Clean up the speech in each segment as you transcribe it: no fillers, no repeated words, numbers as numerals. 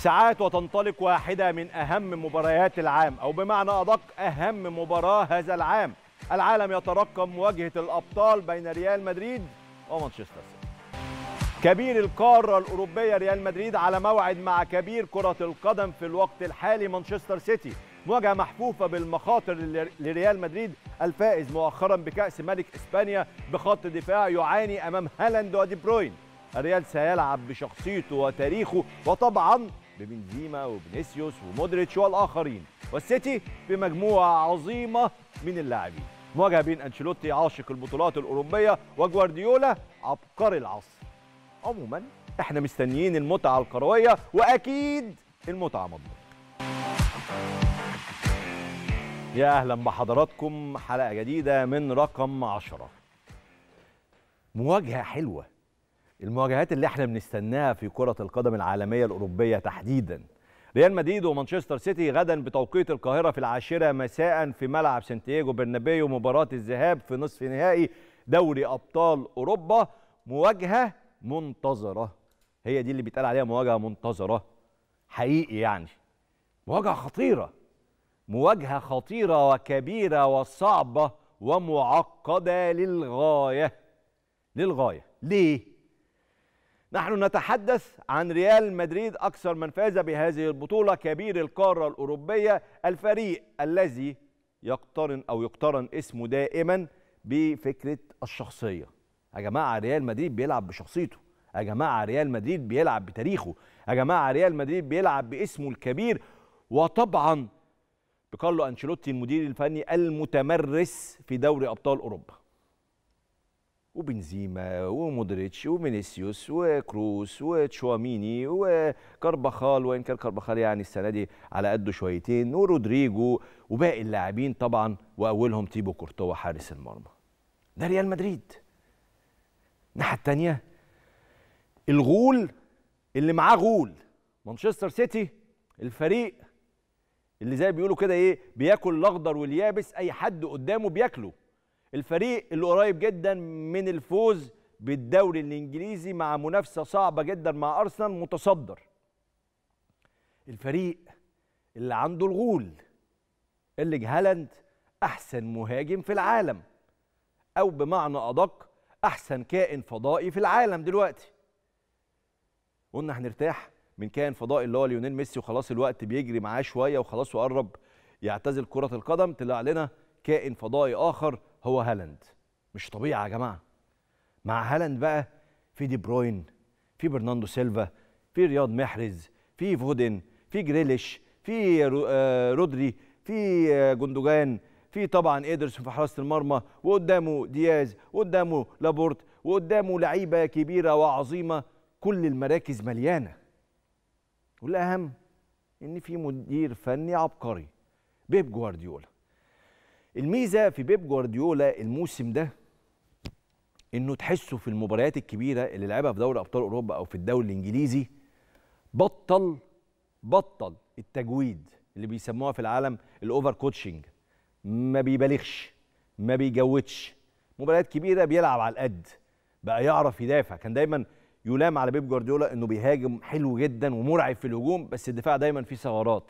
ساعات وتنطلق واحدة من أهم مباريات العام، أو بمعنى أدق أهم مباراة هذا العام. العالم يترقب مواجهة الأبطال بين ريال مدريد ومانشستر سيتي. كبير القارة الأوروبية ريال مدريد على موعد مع كبير كرة القدم في الوقت الحالي مانشستر سيتي، مواجهة محفوفة بالمخاطر لريال مدريد الفائز مؤخرا بكأس ملك إسبانيا بخط دفاع يعاني أمام هالاند ودي بروين. الريال سيلعب بشخصيته وتاريخه وطبعا ببنزيما وفينيسيوس ومودريتش والآخرين، والسيتي بمجموعة عظيمة من اللاعبين. مواجهة بين أنشيلوتي عاشق البطولات الأوروبية وجوارديولا عبقري العصر. عموما احنا مستنيين المتعة الكروية وأكيد المتعة مضمونة. يا أهلا بحضراتكم، حلقة جديدة من رقم 10. مواجهة حلوة، المواجهات اللي احنا بنستناها في كرة القدم العالمية الأوروبية تحديدا. ريال مدريد ومانشستر سيتي غدا بتوقيت القاهرة في 10 مساء في ملعب سانتياغو برنابيو، مباراة الذهاب في نصف نهائي دوري أبطال أوروبا. مواجهة منتظرة، هي دي اللي بيتقال عليها مواجهة منتظرة حقيقي، يعني مواجهة خطيرة، مواجهة خطيرة وكبيرة وصعبة ومعقدة للغاية للغاية. ليه؟ نحن نتحدث عن ريال مدريد أكثر من فاز بهذه البطولة، كبير القارة الأوروبية، الفريق الذي يقترن اسمه دائما بفكرة الشخصية. يا جماعة ريال مدريد بيلعب بشخصيته، يا جماعة ريال مدريد بيلعب بتاريخه، يا جماعة ريال مدريد بيلعب باسمه الكبير، وطبعا بكارلو أنشيلوتي المدير الفني المتمرس في دوري أبطال أوروبا، وبنزيما ومودريتش وفينيسيوس وكروس وتشواميني وكارباخال، وإن كان كارباخال يعني السنة دي على قده شويتين، ورودريجو وباقي اللاعبين طبعا، وأولهم تيبو كورتوا حارس المرمى. ده ريال مدريد. الناحية التانية الغول اللي معاه غول، مانشستر سيتي، الفريق اللي زي بيقولوا كده ايه، بياكل الاخضر واليابس، اي حد قدامه بياكله. الفريق اللي قريب جدا من الفوز بالدوري الانجليزي مع منافسه صعبه جدا مع ارسنال، متصدر. الفريق اللي عنده الغول، اللي هالاند احسن مهاجم في العالم، او بمعنى ادق احسن كائن فضائي في العالم دلوقتي. قلنا هنرتاح من كائن فضائي اللي هو ليونيل ميسي، وخلاص الوقت بيجري معاه شويه وخلاص وقرب يعتزل كرة القدم، طلع لنا كائن فضائي آخر هو هالاند. مش طبيعي يا جماعة. مع هالاند بقى في دي بروين، في برناردو سيلفا، في رياض محرز، في فودن، في جريليش، في رودري، في جندوجان، في طبعا إيدرسون في حراسة المرمى، وقدامه دياز، وقدامه لابورت، وقدامه لعيبة كبيرة وعظيمة. كل المراكز مليانة. والأهم إن في مدير فني عبقري، بيب جوارديولا. الميزة في بيب جوارديولا الموسم ده إنه تحسه في المباريات الكبيرة اللي لعبها في دوري أبطال أوروبا أو في الدوري الإنجليزي بطل التجويد اللي بيسموها في العالم الأوفر كوتشنج، ما بيبالغش، ما بيجودش، مباريات كبيرة بيلعب على القد، بقى يعرف يدافع. كان دايما يلام على بيب جوارديولا انه بيهاجم حلو جدا ومرعب في الهجوم، بس الدفاع دايما فيه ثغرات.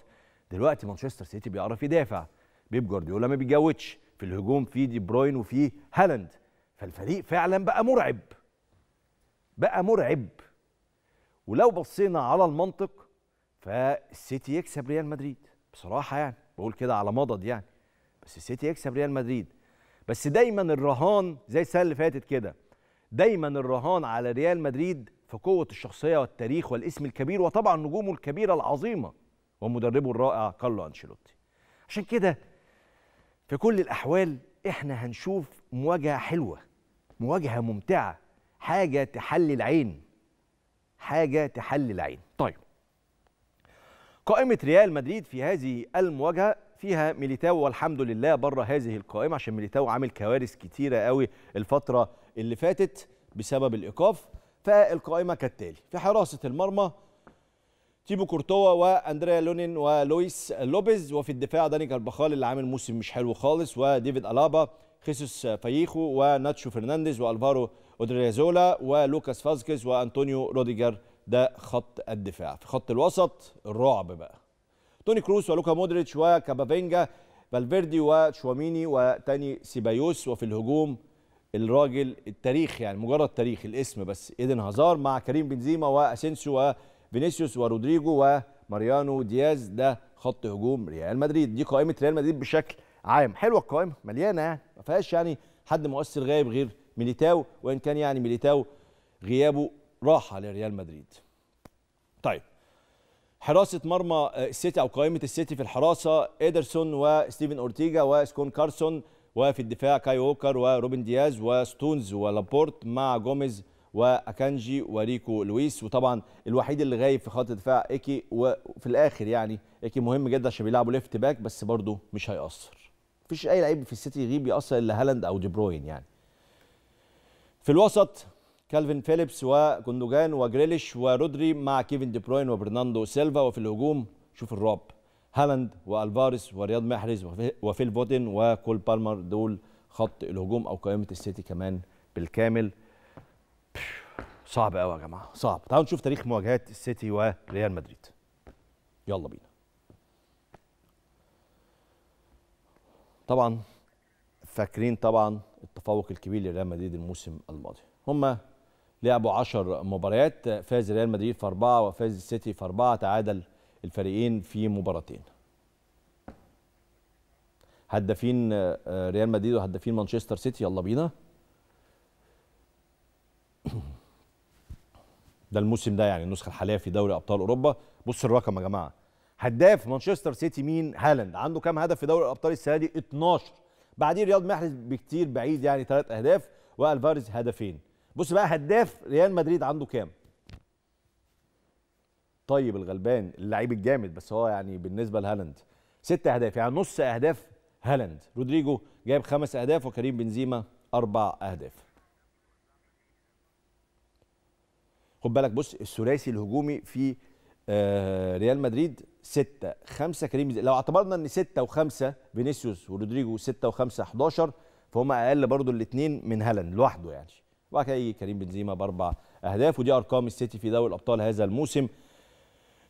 دلوقتي مانشستر سيتي بيعرف يدافع، بيب جوارديولا ما بيجودش، في الهجوم فيه دي بروين وفيه هالاند، فالفريق فعلا بقى مرعب. ولو بصينا على المنطق فالسيتي يكسب ريال مدريد بصراحه، يعني بقول كده على مضض يعني، بس السيتي يكسب ريال مدريد. بس دايما الرهان زي السنه اللي فاتت كده، دايما الرهان على ريال مدريد في قوة الشخصية والتاريخ والاسم الكبير، وطبعا نجومه الكبيرة العظيمة ومدربه الرائع كارلو أنشيلوتي. عشان كده في كل الأحوال احنا هنشوف مواجهة حلوة، مواجهة ممتعة، حاجة تحل العين، حاجة تحل العين. طيب قائمة ريال مدريد في هذه المواجهة فيها ميليتاو، والحمد لله بره هذه القائمة، عشان ميليتاو عامل كوارث كتيرة قوي الفترة اللي فاتت بسبب الإيقاف. فالقائمة كالتالي: في حراسة المرمى تيبو كورتوا واندريا لونين ولويس لوبيز، وفي الدفاع داني كارباخال اللي عامل موسم مش حلو خالص، وديفيد ألابا، خيسوس فاييخو وناتشو فرنانديز والفارو اودريازولا ولوكاس فازكيز وانطونيو روديجر ده خط الدفاع. في خط الوسط الرعب بقى توني كروس ولوكا مودريتش وكابافينجا، فالفيردي وتشواميني وتاني سيبايوس. وفي الهجوم الراجل التاريخ، يعني مجرد تاريخ الاسم بس، ايدن هازار مع كريم بنزيما واسينسيو وفينيسيوس ورودريجو وماريانو دياز. ده خط هجوم ريال مدريد. دي قائمه ريال مدريد بشكل عام. حلوه القائمه، مليانه يعني، ما فيهاش يعني حد مؤثر غايب غير ميليتاو، وان كان يعني ميليتاو غيابه راحه لريال مدريد. طيب حراسه مرمى السيتي او قائمه السيتي، في الحراسه ايدرسون وستيفن اورتيجا وسكون كارسون، وفي الدفاع كاي ووكر وروبن دياز وستونز ولابورت مع جوميز واكانجي وريكو لويس. وطبعا الوحيد اللي غايب في خط الدفاع ايكي، وفي الاخر يعني ايكي مهم جدا عشان بيلعبوا ليفت باك بس برضه مش هيأثر. مفيش اي لعيب في السيتي يغيب يأثر الا هالاند او دي بروين يعني. في الوسط كالفين فيليبس وجوندوجان وجريليش ورودري مع كيفن دي بروين وبرناندو سيلفا. وفي الهجوم شوف الرعب، هالاند والفاريز ورياض محرز وفيل فودن وكول بالمر. دول خط الهجوم او قائمه السيتي كمان بالكامل. صعب قوي يا جماعه، صعب. تعالوا نشوف تاريخ مواجهات السيتي وريال مدريد، يلا بينا. طبعا فاكرين طبعا التفوق الكبير لريال مدريد الموسم الماضي. هم لعبوا 10 مباريات، فاز ريال مدريد في 4 وفاز السيتي في 4، تعادل الفريقين في مباراتين. هدافين ريال مدريد وهدافين مانشستر سيتي، يلا بينا. ده الموسم ده يعني النسخه الحاليه في دوري ابطال اوروبا. بص الرقم يا جماعه، هداف مانشستر سيتي مين؟ هالاند. عنده كام هدف في دوري الابطال السنه دي؟ 12. بعدين رياض محرز بكتير بعيد يعني 3 اهداف، والفاريز هدفين. بص بقى هداف ريال مدريد عنده كام؟ طيب الغلبان اللعيب الجامد، بس هو يعني بالنسبه لهالاند 6 اهداف، يعني نص اهداف هالاند. رودريجو جايب 5 اهداف وكريم بنزيما 4 اهداف. خد بالك، بص الثلاثي الهجومي في ريال مدريد 6 5 كريم بنزيما. لو اعتبرنا ان 6 و5 فينيسيوس ورودريجو 6 و5 11، فهم اقل برضو الاثنين من هالاند لوحده يعني. وبعد كده كريم بنزيما ب4 اهداف. ودي ارقام السيتي في دوري الابطال هذا الموسم.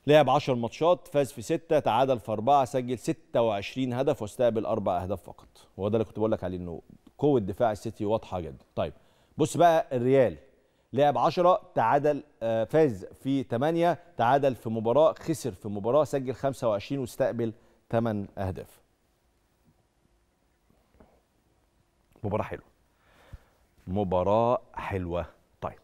لعب 10 ماتشات، فاز في 6، تعادل في 4، سجل 26 هدف واستقبل 4 اهداف فقط. وهو ده اللي كنت بقول لك عليه، انه قوه دفاع السيتي واضحه جدا. طيب بص بقى الريال لعب 10، تعادل فاز في 8، تعادل في مباراه، خسر في مباراه، سجل 25 واستقبل 8 اهداف. مباراه حلوه، مباراه حلوه. طيب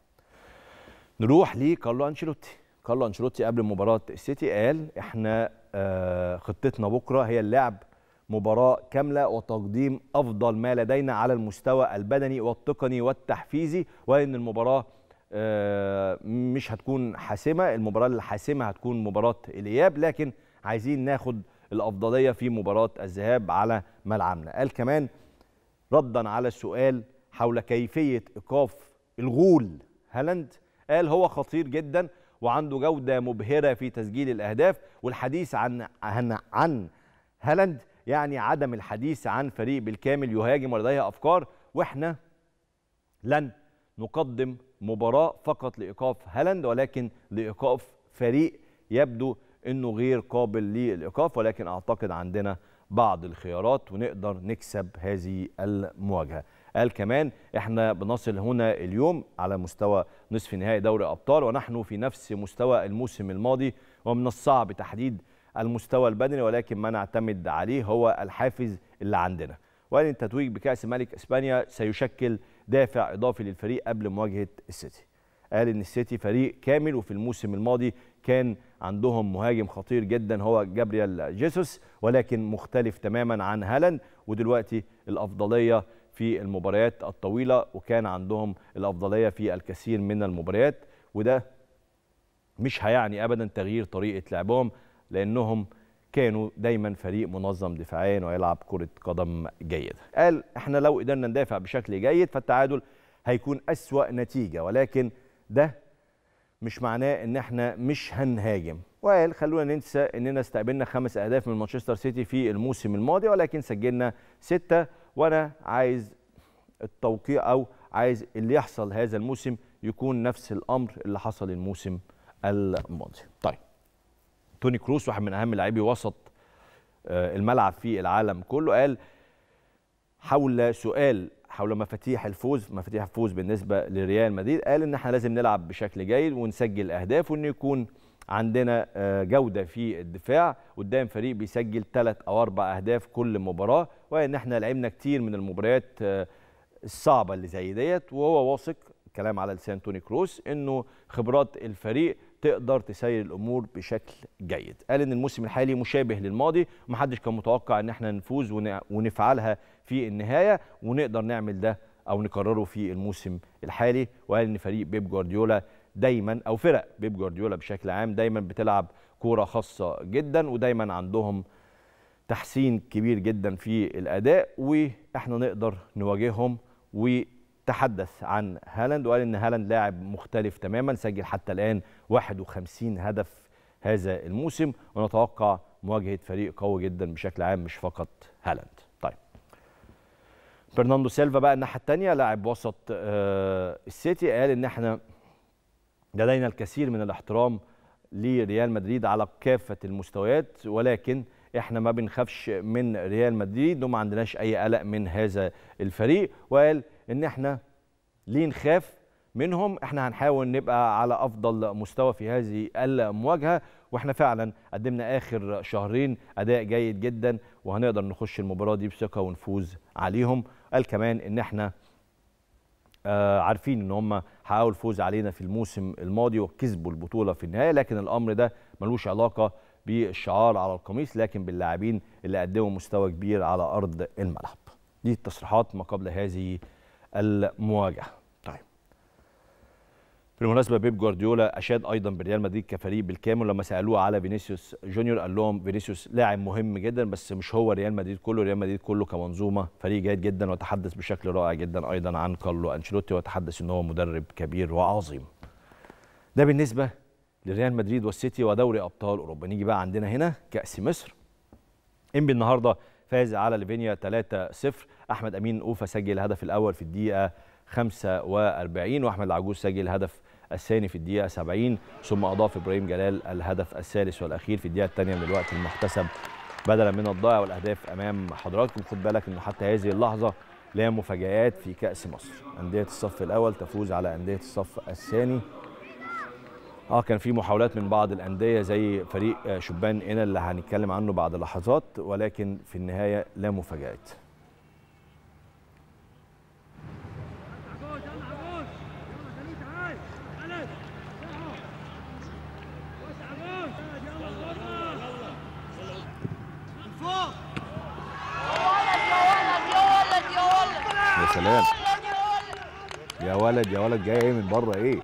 نروح لكارلو انشيلوتي. كارلو انشيلوتي قبل مباراه السيتي قال احنا خطتنا بكره هي اللعب مباراه كامله وتقديم افضل ما لدينا على المستوى البدني والتقني والتحفيزي، وان المباراه مش هتكون حاسمه. المباراه الحاسمه هتكون مباراه الاياب، لكن عايزين ناخد الافضليه في مباراه الذهاب على ملعبنا. قال كمان ردا على السؤال حول كيفيه ايقاف الغول هالاند، قال هو خطير جدا وعنده جودة مبهرة في تسجيل الأهداف، والحديث عن هالاند يعني عدم الحديث عن فريق بالكامل يهاجم ولديه أفكار، وإحنا لن نقدم مباراة فقط لإيقاف هالاند، ولكن لإيقاف فريق يبدو أنه غير قابل للإيقاف، ولكن أعتقد عندنا بعض الخيارات ونقدر نكسب هذه المواجهة. قال كمان احنا بنصل هنا اليوم على مستوى نصف نهائي دوري ابطال، ونحن في نفس مستوى الموسم الماضي، ومن الصعب تحديد المستوى البدني، ولكن ما نعتمد عليه هو الحافز اللي عندنا. وان التتويج بكاس ملك اسبانيا سيشكل دافع اضافي للفريق قبل مواجهه السيتي. قال ان السيتي فريق كامل، وفي الموسم الماضي كان عندهم مهاجم خطير جدا هو جابرييل جيسوس، ولكن مختلف تماما عن هالاند، ودلوقتي الافضليه في المباريات الطويلة، وكان عندهم الأفضلية في الكثير من المباريات، وده مش هيعني أبدا تغيير طريقة لعبهم، لأنهم كانوا دايما فريق منظم دفاعيا ويلعب كرة قدم جيدة. قال احنا لو قدرنا ندافع بشكل جيد فالتعادل هيكون أسوأ نتيجة، ولكن ده مش معناه ان احنا مش هنهاجم. وقال خلونا ننسى اننا استقبلنا 5 اهداف من مانشستر سيتي في الموسم الماضي، ولكن سجلنا 6، وانا عايز التوقيع او عايز اللي يحصل هذا الموسم يكون نفس الامر اللي حصل الموسم الماضي. طيب توني كروس واحد من اهم لاعبي وسط الملعب في العالم كله قال حول سؤال حول مفاتيح الفوز بالنسبه لريال مدريد، قال ان احنا لازم نلعب بشكل جيد ونسجل اهداف وان يكون عندنا جوده في الدفاع قدام فريق بيسجل 3 أو 4 اهداف كل مباراه، وان احنا لعبنا كتير من المباريات الصعبه اللي زي ديت، وهو واثق كلام على لسان توني كروس انه خبرات الفريق تقدر تسير الامور بشكل جيد. قال ان الموسم الحالي مشابه للماضي ومحدش كان متوقع ان احنا نفوز ونفعلها في النهايه، ونقدر نعمل ده او نكرره في الموسم الحالي. وقال ان فريق بيب جوارديولا دايما او فرق بيب جوارديولا بشكل عام دايما بتلعب كوره خاصه جدا ودايما عندهم تحسين كبير جدا في الاداء، واحنا نقدر نواجههم. وتحدث عن هالاند وقال ان هالاند لاعب مختلف تماما، سجل حتى الان 51 هدف هذا الموسم، ونتوقع مواجهه فريق قوي جدا بشكل عام مش فقط هالاند. طيب برناردو سيلفا بقى الناحيه الثانيه لاعب وسط السيتي، قال ان احنا لدينا الكثير من الاحترام لريال مدريد على كافة المستويات، ولكن احنا ما بنخافش من ريال مدريد وما عندناش اي قلق من هذا الفريق. وقال ان احنا ليه نخاف منهم، احنا هنحاول نبقى على افضل مستوى في هذه المواجهة، واحنا فعلا قدمنا اخر شهرين اداء جيد جدا وهنقدر نخش المباراة دي بثقة ونفوز عليهم. قال كمان ان احنا عارفين ان هم حققوا الفوز علينا في الموسم الماضي وكسبوا البطوله في النهايه، لكن الامر ده ملوش علاقه بالشعار على القميص لكن باللاعبين اللي قدموا مستوى كبير على ارض الملعب. دي التصريحات ما قبل هذه المواجهه. طيب بالمناسبه بيب جوارديولا اشاد ايضا بريال مدريد كفريق بالكامل لما سالوه على فينيسيوس جونيور، قال لهم فينيسيوس لاعب مهم جدا بس مش هو ريال مدريد كله، ريال مدريد كله كمنظومه فريق جيد جدا. وتحدث بشكل رائع جدا ايضا عن كارلو انشيلوتي وتحدث ان هو مدرب كبير وعظيم. ده بالنسبه لريال مدريد والسيتي ودوري ابطال اوروبا. نيجي بقى عندنا هنا كاس مصر. انبي النهارده فاز على ليفينيا 3-0، احمد امين اوفا سجل الهدف الاول في الدقيقه 45 واحمد العجوز سجل الهدف الثاني في الدقيقة 70، ثم أضاف إبراهيم جلال الهدف الثالث والأخير في الدقيقة الثانية من الوقت المحتسب بدلا من الضائع. والأهداف أمام حضراتكم. خد بالك إنه حتى هذه اللحظة لا مفاجآت في كأس مصر، أندية الصف الأول تفوز على أندية الصف الثاني. كان في محاولات من بعض الأندية زي فريق شبان قنا اللي هنتكلم عنه بعد لحظات، ولكن في النهاية لا مفاجآت. يا ولد جاي ايه من بره ايه؟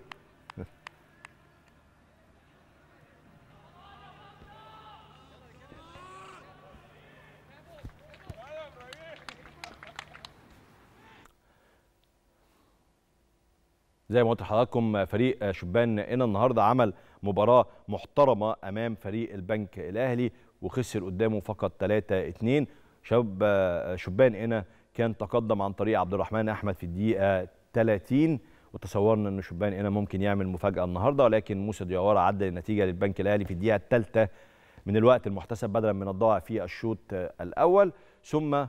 زي ما قلت لحضراتكم فريق شبان قنا النهارده عمل مباراه محترمه امام فريق البنك الاهلي وخسر قدامه فقط 3-2. شبان قنا كان تقدم عن طريق عبد الرحمن احمد في الدقيقه 30 وتصورنا ان شبان قنا ممكن يعمل مفاجاه النهارده، ولكن موسى دياوارة عدل النتيجه للبنك الاهلي في الدقيقه الثالثه من الوقت المحتسب بدلا من الضائع في الشوط الاول، ثم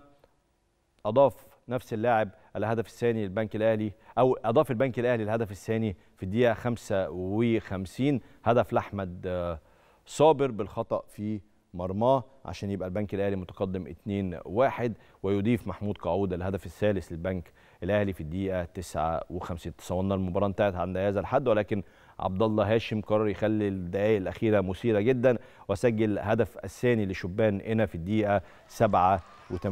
اضاف نفس اللاعب الهدف الثاني للبنك الاهلي، او اضاف البنك الاهلي الهدف الثاني في الدقيقه 55، هدف لاحمد صابر بالخطا في مرماه عشان يبقى البنك الاهلي متقدم 2-1، ويضيف محمود قعود الهدف الثالث للبنك الاهلي في الدقيقه 59. تصورنا المباراه انتهت عند هذا الحد، ولكن عبد الله هاشم قرر يخلي الدقائق الاخيره مثيره جدا وسجل الهدف الثاني لشبان قنا في الدقيقه 87،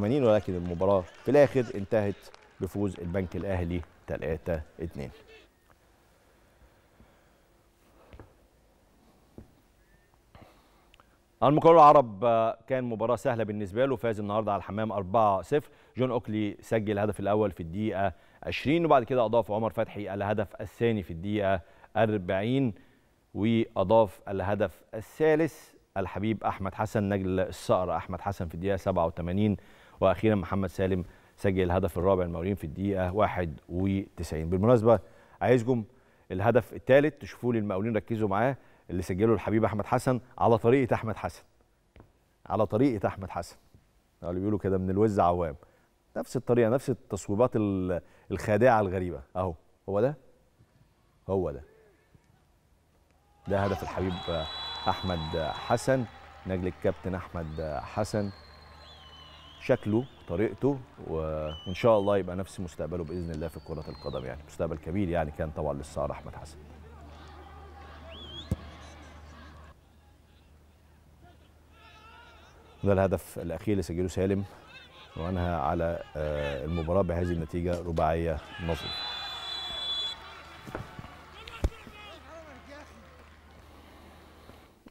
ولكن المباراه في الاخر انتهت بفوز البنك الاهلي 3-2. المقاول العرب كان مباراة سهلة بالنسبة له، فاز النهاردة على الحمام 4-0، جون أوكلي سجل الهدف الأول في الدقيقة 20 وبعد كده أضاف عمر فتحي الهدف الثاني في الدقيقة 40 وأضاف الهدف الثالث الحبيب أحمد حسن نجل الصقر أحمد حسن في الدقيقة 87، وأخيرا محمد سالم سجل الهدف الرابع المورين في الدقيقة 91. بالمناسبة عايزكم الهدف الثالث تشوفوا لي المقاولين ركزوا معاه، اللي سجله الحبيب احمد حسن على طريقه احمد حسن. على طريقه احمد حسن اللي بيقولوا كده من الوز عوام. نفس الطريقه، نفس التصويبات الخادعه الغريبه اهو. هو ده، هو ده، ده هدف الحبيب احمد حسن نجل الكابتن احمد حسن. شكله طريقته وان شاء الله يبقى نفس مستقبله باذن الله في كره القدم، يعني مستقبل كبير يعني كان طبعا للسعر احمد حسن. ده الهدف الاخير اللي سجله سالم وانهى على المباراه بهذه النتيجه رباعيه نظيفه.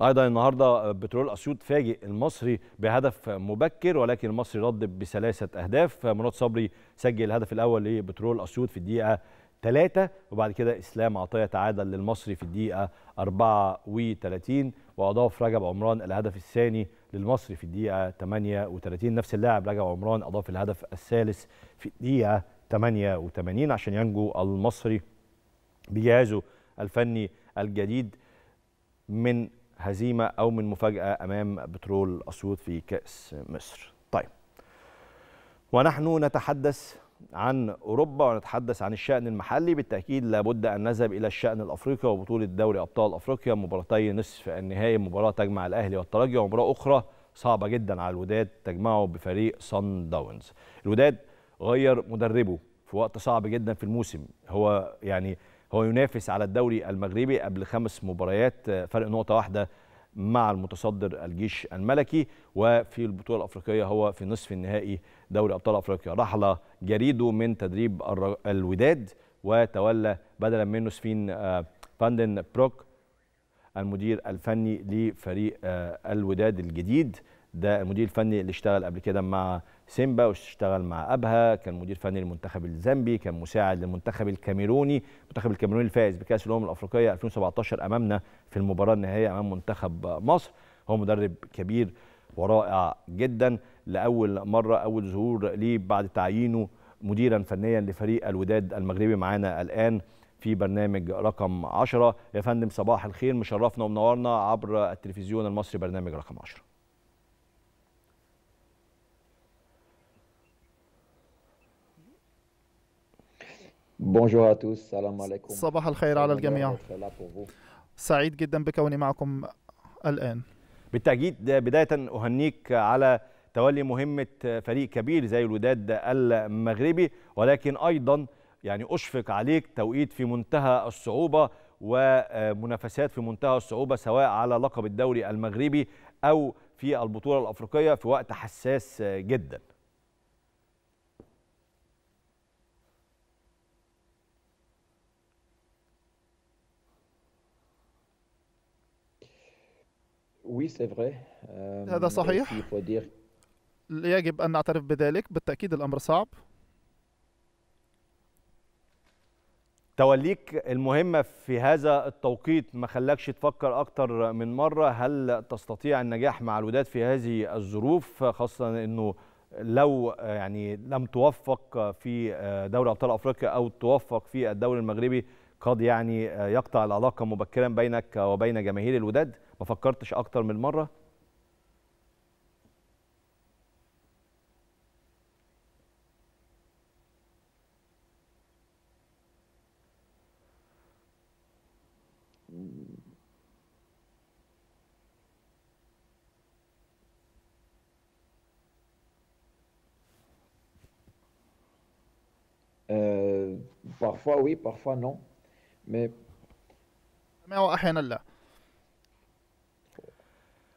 ايضا النهارده بترول اسيوط فاجئ المصري بهدف مبكر، ولكن المصري رد بثلاثه اهداف. مراد صبري سجل الهدف الاول لبترول اسيوط في الدقيقه 3، وبعد كده اسلام عطيه تعادل للمصري في الدقيقه 34، واضاف رجب عمران الهدف الثاني للمصري في الدقيقه 38. نفس اللاعب رجب عمران اضاف الهدف الثالث في الدقيقه 88 عشان ينجو المصري بجهازه الفني الجديد من هزيمه او من مفاجاه امام بترول اسيوط في كاس مصر. طيب، ونحن نتحدث عن اوروبا ونتحدث عن الشان المحلي، بالتاكيد لابد ان نذهب الى الشان الافريقي وبطوله دوري ابطال افريقيا. مباراتي نصف النهائي، مباراه تجمع الاهلي والترجي، ومباراه اخرى صعبه جدا على الوداد تجمعه بفريق صن داونز. الوداد غير مدربه في وقت صعب جدا في الموسم، هو يعني هو ينافس على الدوري المغربي قبل 5 مباريات، فرق نقطه واحده مع المتصدر الجيش الملكي، وفي البطوله الافريقيه هو في نصف النهائي دوري ابطال افريقيا. رحل جريدو من تدريب الوداد وتولى بدلا منه سفين فاندن بروك المدير الفني لفريق الوداد الجديد. ده المدير الفني اللي اشتغل قبل كده مع سيمبا واشتغل مع ابها، كان مدير فني للمنتخب الزامبي، كان مساعد للمنتخب الكاميروني، المنتخب الكاميروني الفائز بكاس الامم الافريقيه 2017 امامنا في المباراه النهائيه امام منتخب مصر. هو مدرب كبير ورائع جدا، لاول مره اول ظهور ليه بعد تعيينه مديرا فنيا لفريق الوداد المغربي معانا الان في برنامج رقم 10. يا فندم صباح الخير، مشرفنا ومنورنا عبر التلفزيون المصري برنامج رقم 10. بونجور ا توس، السلام عليكم. صباح الخير على الجميع، سعيد جدا بكوني معكم الآن. بالتأكيد بداية أهنيك على تولي مهمة فريق كبير زي الوداد المغربي، ولكن أيضا يعني أشفق عليك، توقيت في منتهى الصعوبة ومنافسات في منتهى الصعوبة سواء على لقب الدوري المغربي أو في البطولة الأفريقية في وقت حساس جدا. هذا صحيح، يجب أن نعترف بذلك، بالتأكيد الأمر صعب. توليك المهمة في هذا التوقيت ما خلاكش تفكر أكتر من مرة هل تستطيع النجاح مع الوداد في هذه الظروف، خاصة أنه لو يعني لم توفق في دوري أبطال أفريقيا أو توفق في الدوري المغربي قد يعني يقطع العلاقة مبكرا بينك وبين جماهير الوداد؟ ما فكرتش أكتر من مرة؟ parfois oui, parfois non. mais أحيانا لا.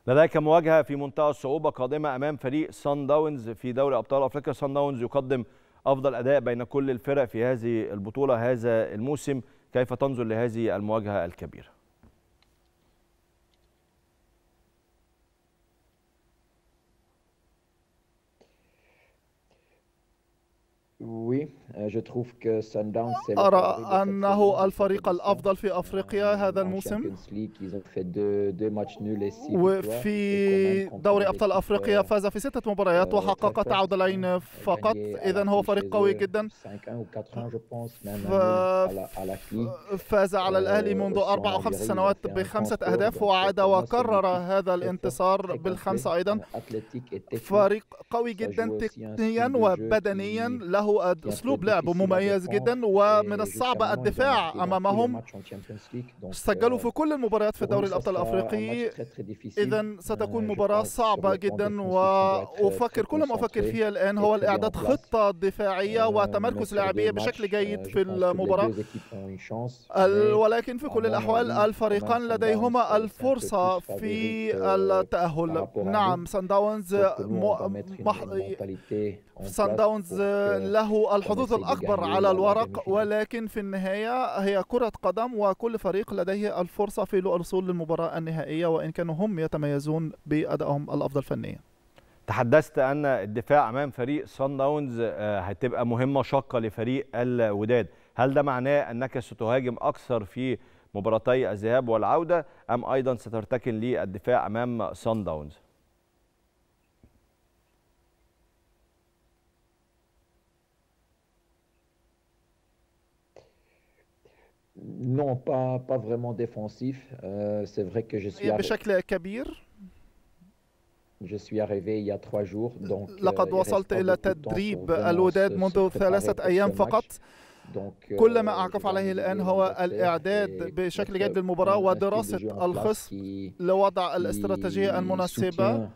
لديك مواجهة في منتهى الصعوبة قادمة أمام فريق صن داونز في دوري أبطال أفريقيا. صن داونز يقدم أفضل أداء بين كل الفرق في هذه البطولة هذا الموسم، كيف تنظر لهذه المواجهة الكبيرة؟ أرى أنه الفريق الأفضل في أفريقيا هذا الموسم، وفي دوري أبطال أفريقيا فاز في 6 مباريات وحقق تعادلين فقط. إذن هو فريق قوي جدا، فاز على الأهلي منذ 4 أو 5 سنوات ب5 أهداف وعاد وكرر هذا الانتصار بال5 أيضا. فريق قوي جدا تقنيا وبدنيا، له أسلوب لعب مميز جدا، ومن الصعب الدفاع أمامهم. سجلوا في كل المباريات في دوري الأبطال الأفريقي، إذن ستكون مباراة صعبة جدا. وأفكر كل ما أفكر فيها الآن هو الإعداد خطة دفاعية وتمركز لاعبية بشكل جيد في المباراة، ولكن في كل الأحوال الفريقان لديهما الفرصة في التأهل. نعم، سان داونز له الحظوظ الأكبر على الورق، ولكن في النهاية هي كرة قدم وكل فريق لديه الفرصة في الوصول للمباراة النهائية، وإن كانوا هم يتميزون بأدائهم الأفضل فنيا. تحدثت أن الدفاع أمام فريق صن داونز هتبقى مهمة شاقة لفريق الوداد، هل ده معناه أنك ستهاجم أكثر في مباراتي الذهاب والعودة أم أيضا سترتكن للدفاع أمام صن داونز؟ Non, pas vraiment défensif. C'est vrai que je suis. بشكل كبير. Je suis arrivé il y a 3 jours. Donc. لقد وصلت إلى تدريب الوداد منذ 3 أيام فقط. كل ما أعكف عليه الآن هو الإعداد بشكل جيد للمباراة ودراسة الخصم لوضع الاستراتيجية المناسبة.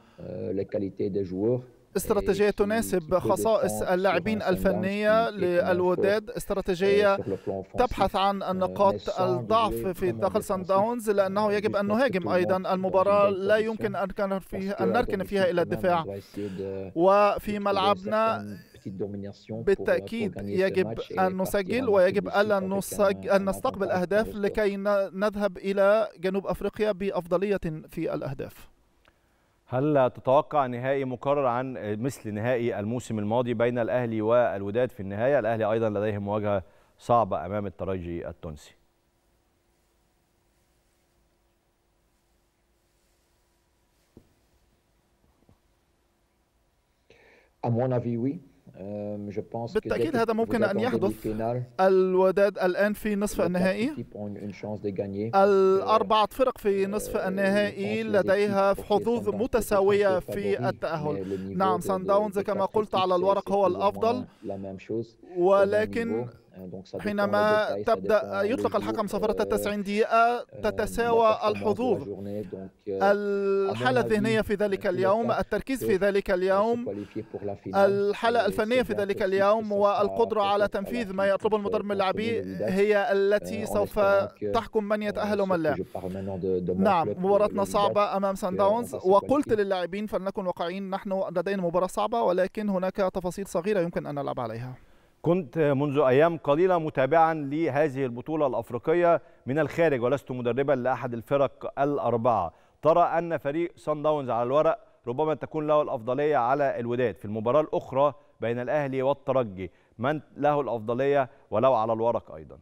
استراتيجية تناسب خصائص اللاعبين الفنية للوداد، استراتيجية تبحث عن النقاط الضعف في داخل صن داونز، لأنه يجب أن نهاجم أيضا. المباراة لا يمكن أن نركن فيها إلى الدفاع، وفي ملعبنا بالتأكيد يجب أن نسجل ويجب أن نستقبل أهداف لكي نذهب إلى جنوب أفريقيا بأفضلية في الأهداف. هل تتوقع نهائي مكرر عن مثل نهائي الموسم الماضي بين الأهلي والوداد؟ في النهاية الأهلي أيضا لديه مواجهة صعبة أمام الترجي التونسي. بالتأكيد هذا ممكن أن يحدث. الوداد الآن في نصف النهائي، 4 فرق في نصف النهائي لديها حظوظ متساوية في التأهل. نعم، صن داونز كما قلت على الورق هو الأفضل، ولكن حينما تبدأ يطلق الحكم صفرة 90 دقيقة تتساوى الحظوظ. الحالة الذهنية في ذلك اليوم، التركيز في ذلك اليوم، الحالة الفنية في ذلك اليوم، والقدرة على تنفيذ ما يطلبه المدرب من لاعبيه هي التي سوف تحكم من يتأهل ومن لا. نعم، مباراتنا صعبة أمام صن داونز، وقلت للاعبين فلنكن واقعيين، نحن لدينا مباراة صعبة ولكن هناك تفاصيل صغيرة يمكن أن نلعب عليها. كنت منذ أيام قليلة متابعا لهذه البطولة الأفريقية من الخارج ولست مدربا لأحد الفرق ال4. ترى أن فريق صن داونز على الورق ربما تكون له الأفضلية على الوداد، في المباراة الأخرى بين الأهلي والترجي من له الأفضلية ولو على الورق أيضا؟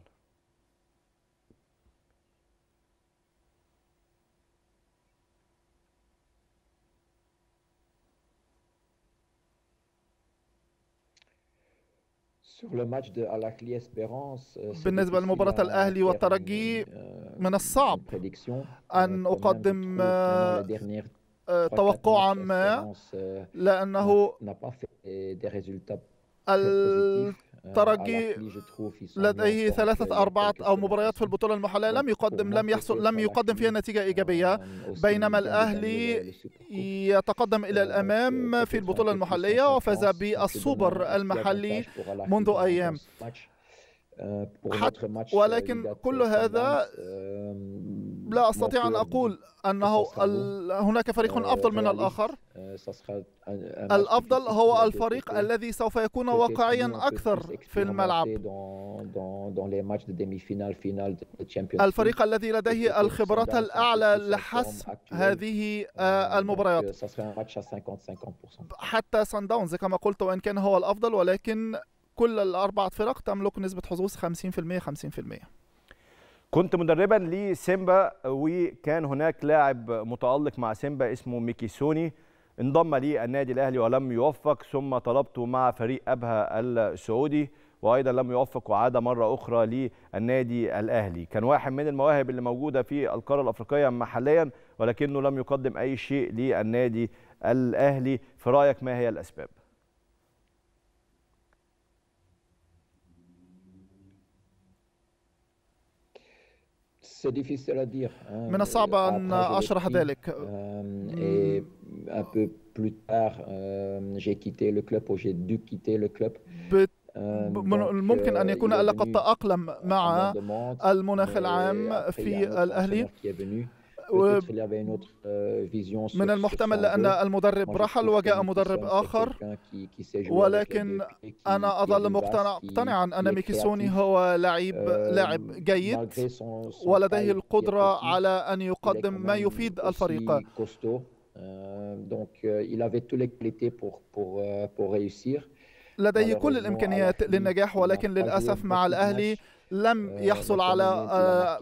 بالنسبة لمباراة الأهلي والترجي من الصعب أن أقدم توقعا ما، لأنه الترجي لديه 3 أو 4 مباريات في البطولة المحلية لم يقدم فيها نتيجة إيجابية، بينما الأهلي يتقدم إلى الأمام في البطولة المحلية وفاز بالسوبر المحلي منذ أيام. ولكن كل هذا لا أستطيع أن أقول أنه هناك فريق أفضل من الآخر. الأفضل هو الفريق الذي سوف يكون واقعيا أكثر في الملعب، الفريق الذي لديه الخبرات الأعلى لحسم هذه المباريات. حتى صن داونز كما قلت وإن كان هو الأفضل، ولكن كل الاربع فرق تملك نسبه حظوظ 50%. كنت مدربا لسيمبا وكان هناك لاعب متالق مع سيمبا اسمه ميكي سوني، انضم لي النادي الاهلي ولم يوفق، ثم طلبته مع فريق ابها السعودي وايضا لم يوفق وعاد مره اخرى للنادي الاهلي. كان واحد من المواهب اللي موجوده في القاره الافريقيه محليا، ولكنه لم يقدم اي شيء للنادي الاهلي. في رايك ما هي الاسباب؟ من الصعب أن أشرح ذلك. ممكن أن يكون لقد تأقلم مع المناخ العام في الأهلي. من المحتمل أن المدرب رحل وجاء مدرب آخر، ولكن أنا أظل مقتنعا أن ميكي سوني هو لاعب جيد ولديه القدرة على أن يقدم ما يفيد الفريق. لديه كل الإمكانيات للنجاح، ولكن للأسف مع الأهلي لم يحصل على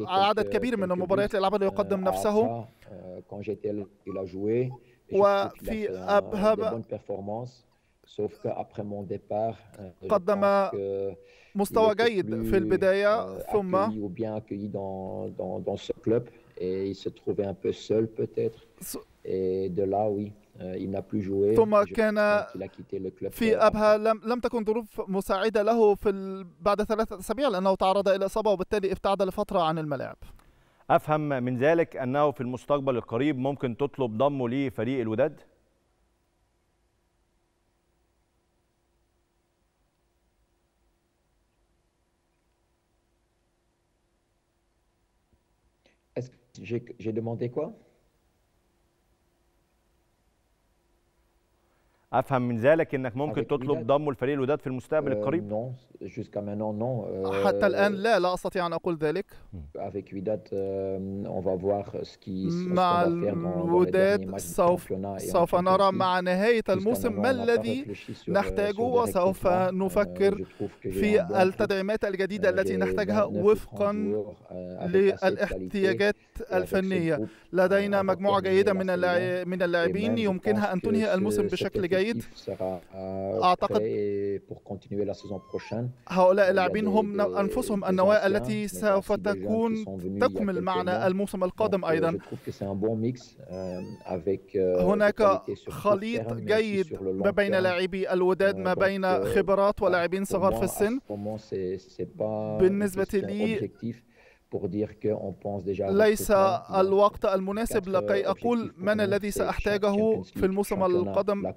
عدد كبير من المباريات اللي يقدم نفسه. وفي أبها قدم مستوى جيد في البداية، ثم ثم كان في أبها لم تكن ظروف مساعدة له بعد 3 أسابيع لأنه تعرض إلى إصابة، وبالتالي ابتعد لفترة عن الملاعب. أفهم من ذلك أنه في المستقبل القريب ممكن تطلب ضمه لفريق الوداد؟ J'ai demandé quoi? أفهم من ذلك أنك ممكن تطلب ضمه لفريق الوداد في المستقبل القريب؟ حتى الآن لا أستطيع أن أقول ذلك. مع الوداد سوف نرى مع نهاية الموسم ما الذي نحتاجه، وسوف نفكر في التدعيمات الجديدة التي نحتاجها وفقا للاحتياجات الفنية. لدينا مجموعة جيدة من اللاعبين يمكنها أن تنهي الموسم بشكل جيد. أعتقد هؤلاء اللاعبين هم أنفسهم النواة التي سوف تكمل معنا الموسم القادم أيضا. هناك خليط جيد ما بين لاعبي الوداد، ما بين خبرات ولاعبين صغار في السن. بالنسبة لي ليس الوقت المناسب لكي أقول من الذي سأحتاجه في الموسم القادم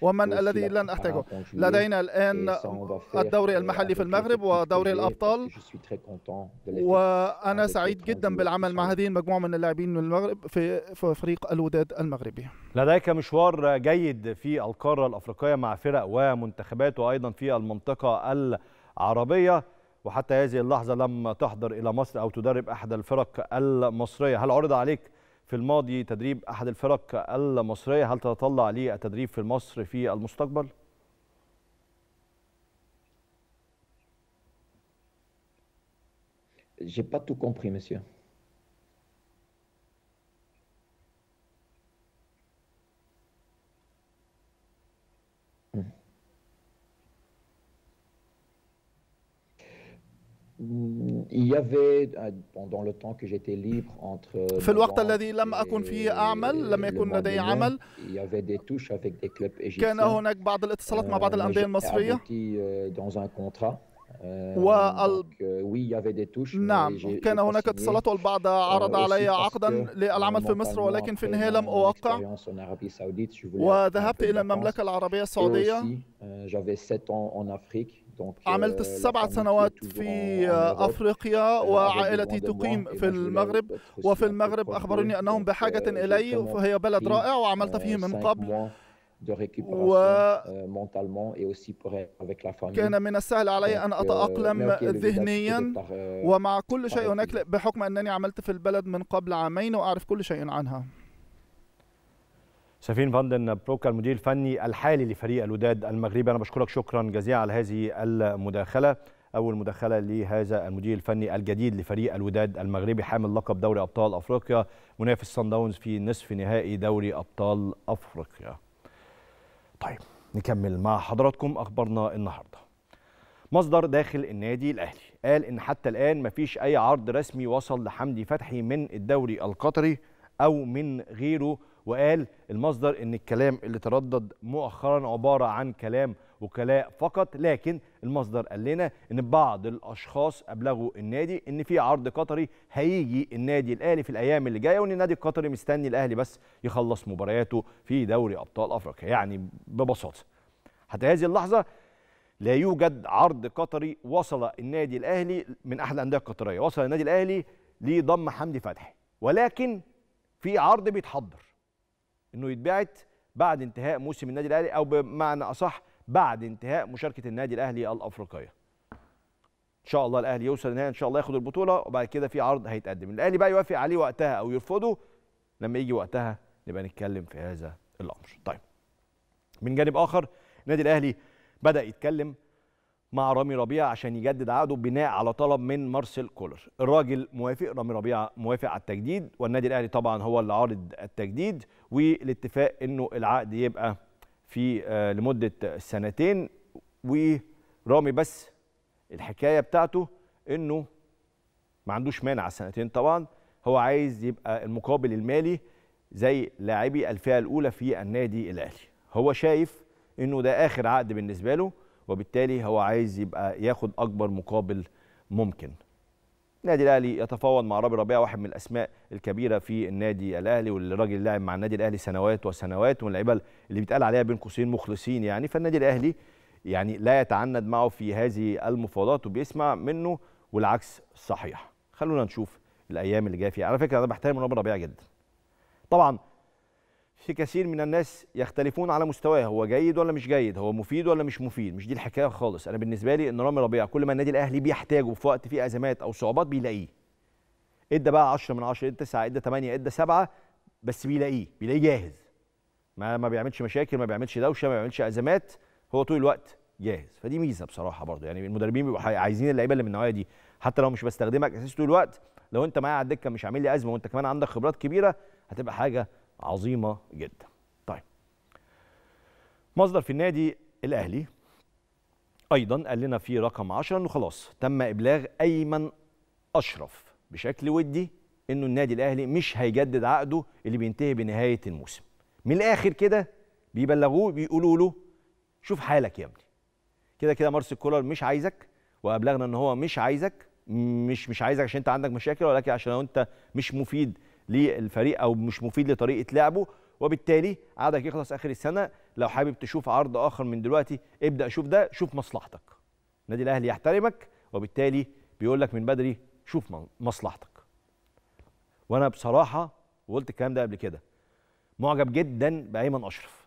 ومن الذي لن أحتاجه. لدينا الآن الدوري المحلي في المغرب ودوري الأبطال، وأنا سعيد جدا بالعمل مع هذه المجموعة من اللاعبين من المغرب في فريق الوداد المغربي. لديك مشوار جيد في القارة الأفريقية مع فرق ومنتخبات وأيضا في المنطقة العربية، وحتى هذه اللحظة لم تحضر إلى مصر أو تدرب أحد الفرق المصرية. هل عرض عليك في الماضي تدريب أحد الفرق المصرية؟ هل تتطلع للتدريب في مصر في المستقبل؟ J'ai pas tout compris, monsieur. في الوقت الذي لم أكن فيه أعمل، لم يكن لدي عمل، كان هناك بعض الاتصالات مع بعض الأندية المصرية. نعم كان هناك اتصالات والبعض عرض علي عقدا للعمل في مصر، ولكن في النهاية لم أوقع وذهبت إلى المملكة العربية السعودية. عملت 7 سنوات في أفريقيا، وعائلتي تقيم في المغرب، وفي المغرب أخبروني أنهم بحاجة إلي، وهي بلد رائع وعملت فيه من قبل، وكان من السهل علي أن أتأقلم ذهنيا ومع كل شيء هناك، بحكم أنني عملت في البلد من قبل 2 عام وأعرف كل شيء عنها. سفين فاندن بروك المدير الفني الحالي لفريق الوداد المغربي، أنا بشكرك شكرا جزيلا على هذه المداخلة، أول مداخلة لهذا المدير الفني الجديد لفريق الوداد المغربي حامل لقب دوري أبطال أفريقيا منافس صن داونز في نصف نهائي دوري أبطال أفريقيا. طيب نكمل مع حضراتكم أخبارنا النهاردة. مصدر داخل النادي الأهلي قال إن حتى الآن مفيش أي عرض رسمي وصل لحمدي فتحي من الدوري القطري أو من غيره، وقال المصدر إن الكلام اللي تردد مؤخرا عبارة عن كلام وكلاء فقط، لكن المصدر قال لنا إن بعض الأشخاص أبلغوا النادي إن في عرض قطري هيجي النادي الأهلي في الأيام اللي جاية، وإن النادي القطري مستني الأهلي بس يخلص مبارياته في دوري أبطال أفريقيا. يعني ببساطة حتى هذه اللحظة لا يوجد عرض قطري وصل النادي الأهلي من أحد الأندية القطرية، وصل النادي الأهلي لضم حمدي فتحي، ولكن في عرض بيتحضر إنه يتبعت بعد انتهاء موسم النادي الأهلي، أو بمعنى أصح بعد انتهاء مشاركة النادي الأهلي الأفريقية. إن شاء الله الأهلي يوصل النهائي، إن شاء الله ياخد البطولة، وبعد كده في عرض هيتقدم، الأهلي بقى يوافق عليه وقتها أو يرفضه، لما يجي وقتها نبقى نتكلم في هذا الأمر. طيب من جانب آخر النادي الأهلي بدأ يتكلم مع رامي ربيعة عشان يجدد عقده بناء على طلب من مارسيل كولر. الراجل موافق، رامي ربيعة موافق على التجديد، والنادي الأهلي طبعا هو اللي عارض التجديد، والاتفاق انه العقد يبقى في لمدة سنتين. ورامي بس الحكاية بتاعته انه ما عندوش مانع على السنتين، طبعا هو عايز يبقى المقابل المالي زي لاعبي الفئة الأولى في النادي الأهلي. هو شايف انه ده آخر عقد بالنسبة له، وبالتالي هو عايز يبقى ياخد أكبر مقابل ممكن. النادي الأهلي يتفاوض مع رامي ربيعة، واحد من الأسماء الكبيرة في النادي الأهلي، والراجل لاعب مع النادي الأهلي سنوات وسنوات، واللعيبة اللي بيتقال عليها بين قوسين مخلصين يعني، فالنادي الأهلي يعني لا يتعند معه في هذه المفاوضات وبيسمع منه، والعكس صحيح. خلونا نشوف الأيام اللي جاية فيها. على فكرة أنا بحترم رامي ربيعة جدا. طبعًا في كثير من الناس يختلفون على مستواه، هو جيد ولا مش جيد، هو مفيد ولا مش مفيد، مش دي الحكايه خالص. انا بالنسبه لي ان رامي ربيعه كل ما النادي الاهلي بيحتاجه في وقت فيه ازمات او صعوبات بيلاقيه. ادى بقى 10 من 10، ادى 9، ادى 8، ادى 7، بس بيلاقيه جاهز. ما بيعملش مشاكل، ما بيعملش دوشه، ما بيعملش ازمات، هو طول الوقت جاهز، فدي ميزه بصراحه برضه. يعني المدربين بيبقوا عايزين اللعيبه اللي من النوعيه دي، حتى لو مش بستخدمك اساسي طول الوقت، لو انت معايا على الدكه مش عامل لي ازمه، وانت كمان عندك خبرات كبيره، هتبقى حاجه عظيمة جدا. طيب مصدر في النادي الأهلي أيضا قال لنا في رقم 10 أنه خلاص تم إبلاغ أيمن أشرف بشكل ودي أنه النادي الأهلي مش هيجدد عقده اللي بينتهي بنهاية الموسم. من الآخر كده بيبلغوه، بيقولوا له شوف حالك يا ابني، كده كده مارسيل كولر مش عايزك، وأبلغنا أنه هو مش عايزك، مش عايزك عشان أنت عندك مشاكل، ولكن عشان أنت مش مفيد للفريق او مش مفيد لطريقه لعبه، وبالتالي عقدك يخلص اخر السنه. لو حابب تشوف عرض اخر من دلوقتي ابدا شوف ده، شوف مصلحتك. النادي الاهلي يحترمك، وبالتالي بيقول لك من بدري شوف مصلحتك. وانا بصراحه وقلت الكلام ده قبل كده، معجب جدا بايمن اشرف،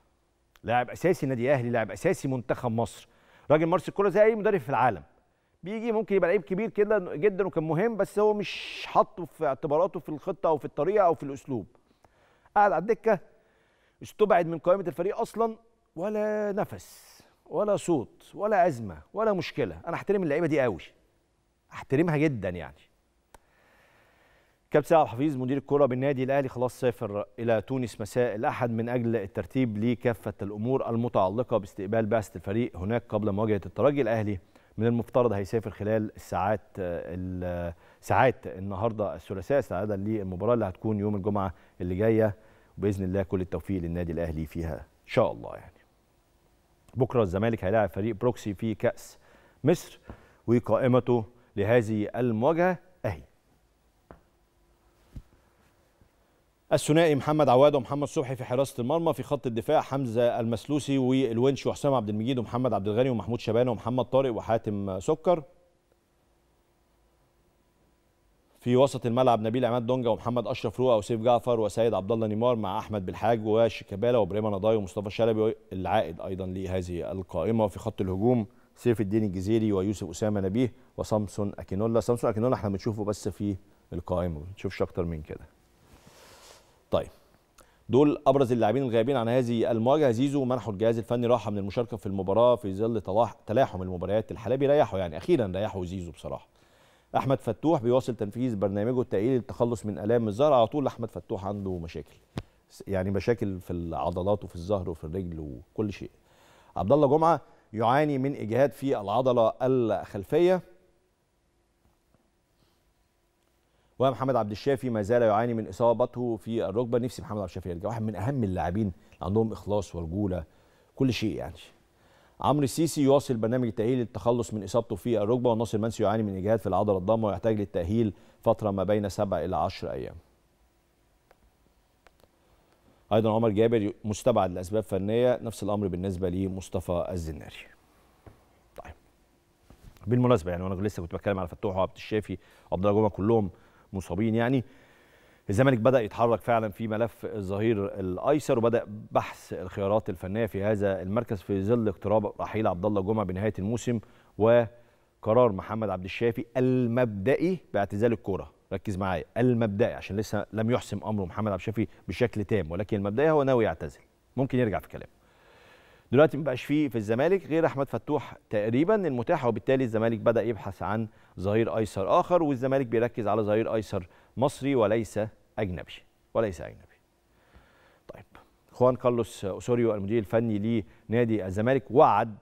لاعب اساسي نادي اهلي، لاعب اساسي منتخب مصر، راجل مارسيل كولر زي اي مدرب في العالم، بيجي ممكن يبقى لعيب كبير كده جدا وكان مهم، بس هو مش حاطه في اعتباراته في الخطه او في الطريقه او في الاسلوب. قعد على الدكه، استبعد من قائمه الفريق اصلا، ولا نفس ولا صوت ولا ازمه ولا مشكله. انا احترم اللعيبه دي قوي، احترمها جدا يعني. كابتن عبد الحفيظ مدير الكره بالنادي الاهلي خلاص سافر الى تونس مساء الاحد من اجل الترتيب لكافه الامور المتعلقه باستقبال بعثه الفريق هناك قبل مواجهه الترجي. الاهلي من المفترض هيسافر خلال ساعات النهارده الثلاثاء استعدادا للمباراه اللي هتكون يوم الجمعه اللي جايه، وباذن الله كل التوفيق للنادي الاهلي فيها ان شاء الله. يعني بكره الزمالك هيلاعب فريق بروكسي في كاس مصر، وقائمته لهذه المواجهه اهي: الثنائي محمد عواد ومحمد صبحي في حراسه المرمى، في خط الدفاع حمزه المسلوسي والونش وحسام عبد المجيد ومحمد عبد الغني ومحمود شبانه ومحمد طارق وحاتم سكر، في وسط الملعب نبيل عماد دونجا ومحمد اشرف رؤى وسيف جعفر وسيد عبد الله نيمار مع احمد بالحاج وشيكابالا وابراهيم نضاي ومصطفى الشلبي العائد ايضا لهذه القائمه، وفي خط الهجوم سيف الدين الجزيري ويوسف اسامه نبيه وسامسون اكينولا. سامسون اكينولا احنا بنشوفه بس في القائمه، ما بنشوفش اكتر من كده. طيب دول ابرز اللاعبين الغائبين عن هذه المواجهه. زيزو منحوا الجهاز الفني راحه من المشاركه في المباراه في ظل تلاحم المباريات. الحلبي ريحوا، يعني اخيرا ريحوا زيزو بصراحه. احمد فتوح بيواصل تنفيذ برنامجه التأهيلي للتخلص من الام الظهر. على طول احمد فتوح عنده مشاكل، يعني مشاكل في العضلات وفي الظهر وفي الرجل وكل شيء. عبد الله جمعه يعاني من اجهاد في العضله الخلفيه. ومحمد عبد الشافي ما زال يعاني من اصابته في الركبه. نفسي محمد عبد الشافي يرجع، واحد من اهم اللاعبين اللي عندهم اخلاص ورجوله كل شيء يعني. عمرو السيسي يواصل برنامج التاهيل للتخلص من اصابته في الركبه. وناصر منسي يعاني من اجهاد في العضله الضامه ويحتاج للتاهيل فتره ما بين 7 إلى 10 ايام. ايضا عمر جابر مستبعد لاسباب فنيه، نفس الامر بالنسبه لمصطفى الزناري. طيب بالمناسبه يعني وانا لسه كنت بتكلم على فتوح وعبد الشافي وعبد الله جمعه كلهم مصابين، يعني الزمالك بدأ يتحرك فعلا في ملف الظهير الايسر وبدأ بحث الخيارات الفنيه في هذا المركز في ظل اقتراب رحيل عبد الله جمعه بنهايه الموسم وقرار محمد عبد الشافي المبدئي باعتزال الكوره. ركز معايا، المبدئي، عشان لسه لم يحسم امره محمد عبد الشافي بشكل تام، ولكن المبدئي هو ناوي يعتزل، ممكن يرجع في كلامه. دلوقتي ما بقاش في الزمالك غير احمد فتوح تقريبا المتاح، وبالتالي الزمالك بدا يبحث عن ظهير ايسر اخر، والزمالك بيركز على ظهير ايسر مصري وليس اجنبي طيب خوان كارلوس اوسوريو المدير الفني لنادي الزمالك وعد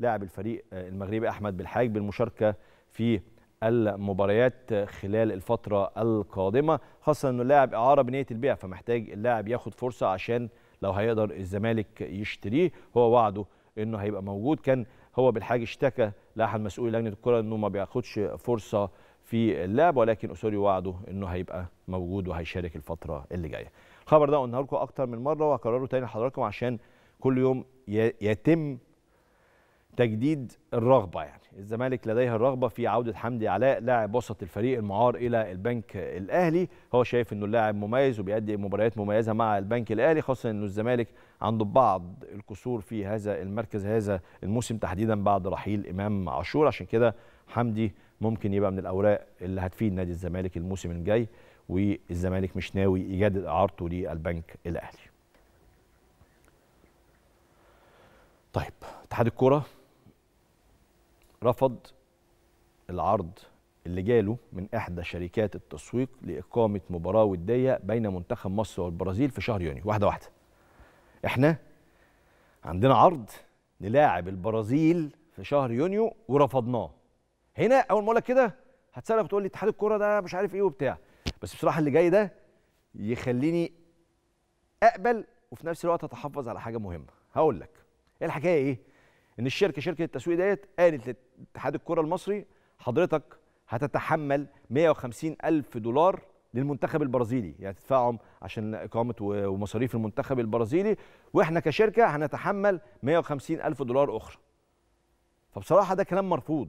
لاعب الفريق المغربي احمد بالحاج بالمشاركه في المباريات خلال الفتره القادمه، خاصه انه اللاعب اعاره بنيه البيع، فمحتاج اللاعب ياخد فرصه عشان لو هيقدر الزمالك يشتريه. هو وعده انه هيبقى موجود. كان هو بالحاج اشتكى لاحد مسؤولي لجنه الكره انه ما بياخدش فرصه في اللعب، ولكن اوسوريو وعده انه هيبقى موجود وهيشارك الفتره اللي جايه. الخبر ده قلنا لكم اكتر من مره وهكرره تاني لحضراتكم عشان كل يوم يتم تجديد الرغبه، يعني الزمالك لديها الرغبه في عوده حمدي علاء لاعب وسط الفريق المعار الى البنك الاهلي. هو شايف انه اللاعب مميز وبيأدي مباريات مميزه مع البنك الاهلي، خاصه انه الزمالك عنده بعض الكسور في هذا المركز هذا الموسم تحديدا بعد رحيل امام عاشور، عشان كده حمدي ممكن يبقى من الاوراق اللي هتفيد نادي الزمالك الموسم الجاي، والزمالك مش ناوي يجدد اعارته للبنك الاهلي. طيب اتحاد الكوره رفض العرض اللي جاله من إحدى شركات التسويق لإقامة مباراة ودية بين منتخب مصر والبرازيل في شهر يونيو. واحدة. إحنا عندنا عرض نلاعب البرازيل في شهر يونيو ورفضناه. هنا أول ما أقول لك كده هتسألك وتقول لي اتحاد الكورة ده مش عارف إيه وبتاع، بس بصراحة اللي جاي ده يخليني أقبل وفي نفس الوقت أتحفظ على حاجة مهمة. هقول لك إيه الحكاية إيه؟ إن شركة التسويق ديت قالت لاتحاد الكرة المصري حضرتك هتتحمل $150,000 للمنتخب البرازيلي، يعني تدفعهم عشان إقامة ومصاريف المنتخب البرازيلي، وإحنا كشركة هنتحمل $150,000 أخرى. فبصراحة ده كلام مرفوض.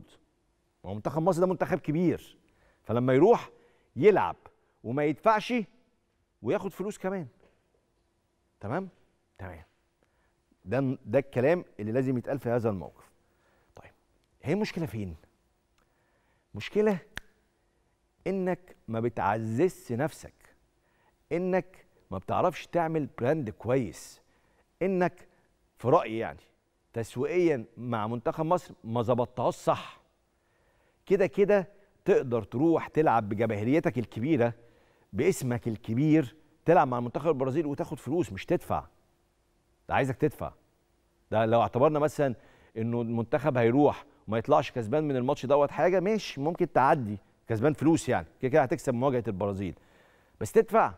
منتخب مصر ده منتخب كبير، فلما يروح يلعب وما يدفعش وياخد فلوس كمان. تمام. ده الكلام اللي لازم يتقال في هذا الموقف. طيب هي المشكله فين؟ مشكله انك ما بتعززش نفسك، انك ما بتعرفش تعمل براند كويس، انك في رايي يعني تسويقيا مع منتخب مصر ما ظبطتهاش صح. كده كده تقدر تروح تلعب بجماهيريتك الكبيره باسمك الكبير، تلعب مع منتخب البرازيل وتاخد فلوس مش تدفع. ده عايزك تدفع. ده لو اعتبرنا مثلا انه المنتخب هيروح وما يطلعش كسبان من الماتش دوت حاجه، ماشي ممكن تعدي كسبان فلوس، يعني كده كده هتكسب مواجهه البرازيل، بس تدفع؟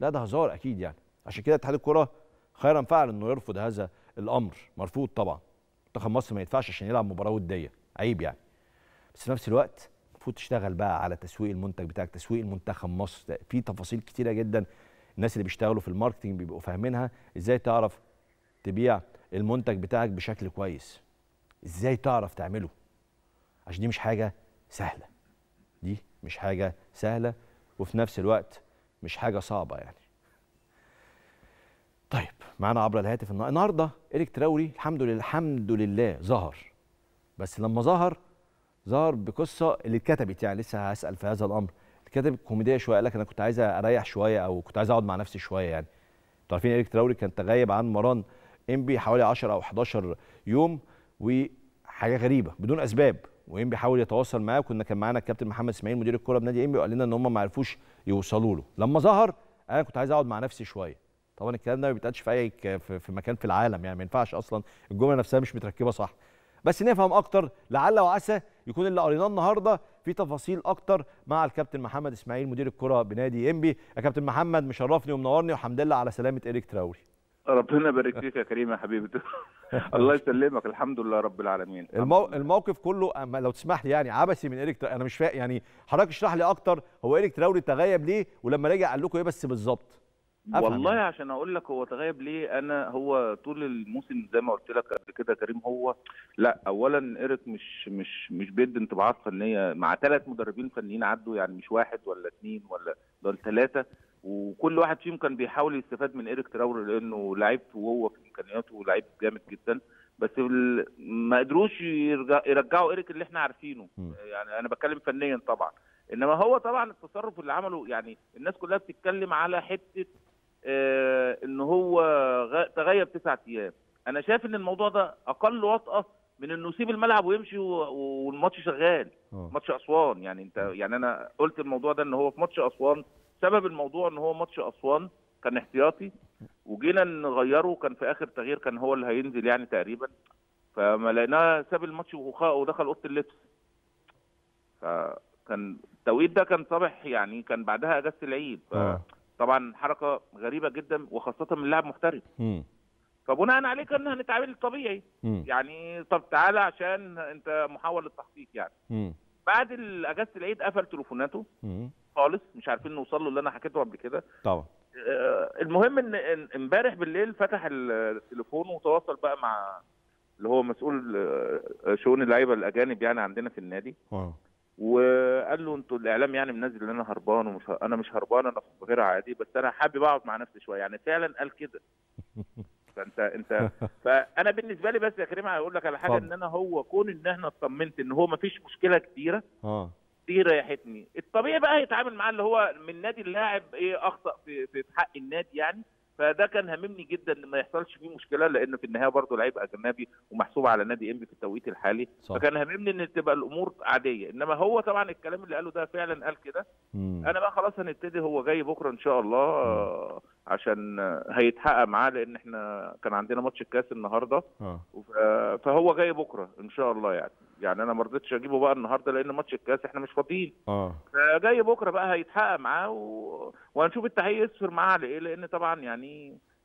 لا ده هزار اكيد يعني. عشان كده اتحاد الكره خيرا فعل انه يرفض هذا الامر. مرفوض طبعا. منتخب مصر ما يدفعش عشان يلعب مباراه وديه، عيب يعني. بس في نفس الوقت المفروض تشتغل بقى على تسويق المنتج بتاعك، تسويق المنتخب مصر، في تفاصيل كتيره جدا الناس اللي بيشتغلوا في الماركتنج بيبقوا فاهمينها. ازاي تعرف تبيع المنتج بتاعك بشكل كويس، ازاي تعرف تعمله، عشان دي مش حاجه سهله، وفي نفس الوقت مش حاجه صعبه يعني. طيب معانا عبر الهاتف النهارده إريك تراوري. الحمد لله ظهر، بس لما ظهر بقصه اللي اتكتبت، يعني لسه هسال في هذا الامر، اتكتبت كوميديه شويه. قال لك انا كنت عايز اريح شويه او كنت عايز اقعد مع نفسي شويه، يعني عارفين إيريك تراوري كان تغيب عن مران إنبي حوالي 10 أو 11 يوم، وحاجة غريبة بدون أسباب، وإنبي حاول يتواصل معاه. كان معانا الكابتن محمد إسماعيل مدير الكورة بنادي إنبي، وقال لنا إن هم ما عرفوش يوصلوا له. لما ظهر أنا كنت عايز أقعد مع نفسي شوية. طبعا الكلام ده ما بيتقالش في أي في مكان في العالم، يعني ما ينفعش أصلا، الجملة نفسها مش متركبة صح. بس نفهم أكتر، لعل وعسى يكون اللي قريناه النهارده في تفاصيل اكتر مع الكابتن محمد اسماعيل مدير الكره بنادي انبي. يا كابتن محمد مشرفني ومنورني، وحمد لله على سلامه إيريك تراوري. ربنا يبارك فيك يا كريم يا حبيبتي. الله يسلمك. الحمد لله رب العالمين. الموقف كله لو تسمح لي يعني عبثي من إيريك انا مش فاهم، يعني حضرتك اشرح لي اكتر، هو إيريك تراوري تغيب ليه، ولما رجع قال لكم ايه بس بالظبط؟ والله يعني عشان اقول لك هو تغيب ليه، هو طول الموسم زي ما قلت لك قبل كده كريم، هو لا اولا إيريك مش بيدي انطباعات فنيه مع 3 مدربين فنيين عدوا، يعني مش 1 ولا 2 ولا دول 3، وكل واحد فيهم كان بيحاول يستفاد من إيريك تراوري لانه لعيبته وهو في امكانياته لعيب جامد جدا، بس ما قدروش يرجعوا إيريك اللي احنا عارفينه. يعني انا بتكلم فنيا طبعا، انما هو طبعا التصرف اللي عمله، يعني الناس كلها بتتكلم على حته ان هو تغيب 9 ايام. انا شايف ان الموضوع ده اقل وطأة من انه يسيب الملعب ويمشي والماتش شغال. ماتش اسوان، يعني انت يعني انا قلت الموضوع ده ان هو في ماتش اسوان، سبب الموضوع ان هو ماتش اسوان كان احتياطي وجينا نغيره، كان في اخر تغيير كان هو اللي هينزل يعني تقريبا، فما لقيناه ساب الماتش ودخل اوضه اللبس. فكان التوقيت ده كان صبح، يعني كان بعدها اجازه العيد، طبعا حركه غريبه جدا وخاصه من لاعب محترف. فبناء عليه كنا هنتعامل طبيعي، يعني طب تعالى عشان انت محاول للتحقيق يعني. بعد اجازه العيد قفل تليفوناته خالص، مش عارفين نوصل له اللي انا حكيته قبل كده طبعا. المهم ان امبارح بالليل فتح التليفون وتواصل بقى مع اللي هو مسؤول شؤون اللعيبه الاجانب يعني عندنا في النادي. وقال له انتوا الاعلام يعني منزل ان انا هربان، انا مش هربان، انا في القاهره عادي، بس انا حابب اقعد مع نفسي شويه، يعني فعلا قال كده. فانت فانا بالنسبه لي بس يا كريم هقول لك على حاجه، ان انا هو كون ان احنا اطمنت ان هو ما فيش مشكله كتيره، دي ريحتني. الطبيعي بقى يتعامل معاه اللي هو من نادي اللاعب ايه اخطا في حق النادي يعني، فده كان هممني جدا ان ما يحصلش فيه مشكله، لان في النهايه برضه لعيب اجنبي ومحسوب على نادي انبي في التوقيت الحالي صح. فكان هممني ان تبقى الامور عاديه، انما هو طبعا الكلام اللي قاله ده فعلا قال كده. انا بقى خلاص هنبتدي، هو جاي بكره ان شاء الله عشان هيتحقق معاه، لان احنا كان عندنا ماتش الكاس النهارده فهو جاي بكره ان شاء الله يعني انا ما رضيتش اجيبه بقى النهارده لان ماتش الكاس احنا مش فاضيين. فجاي بكره بقى هيتحقق معاه وهنشوف التحقيق يصفر معاه على ايه، لان طبعا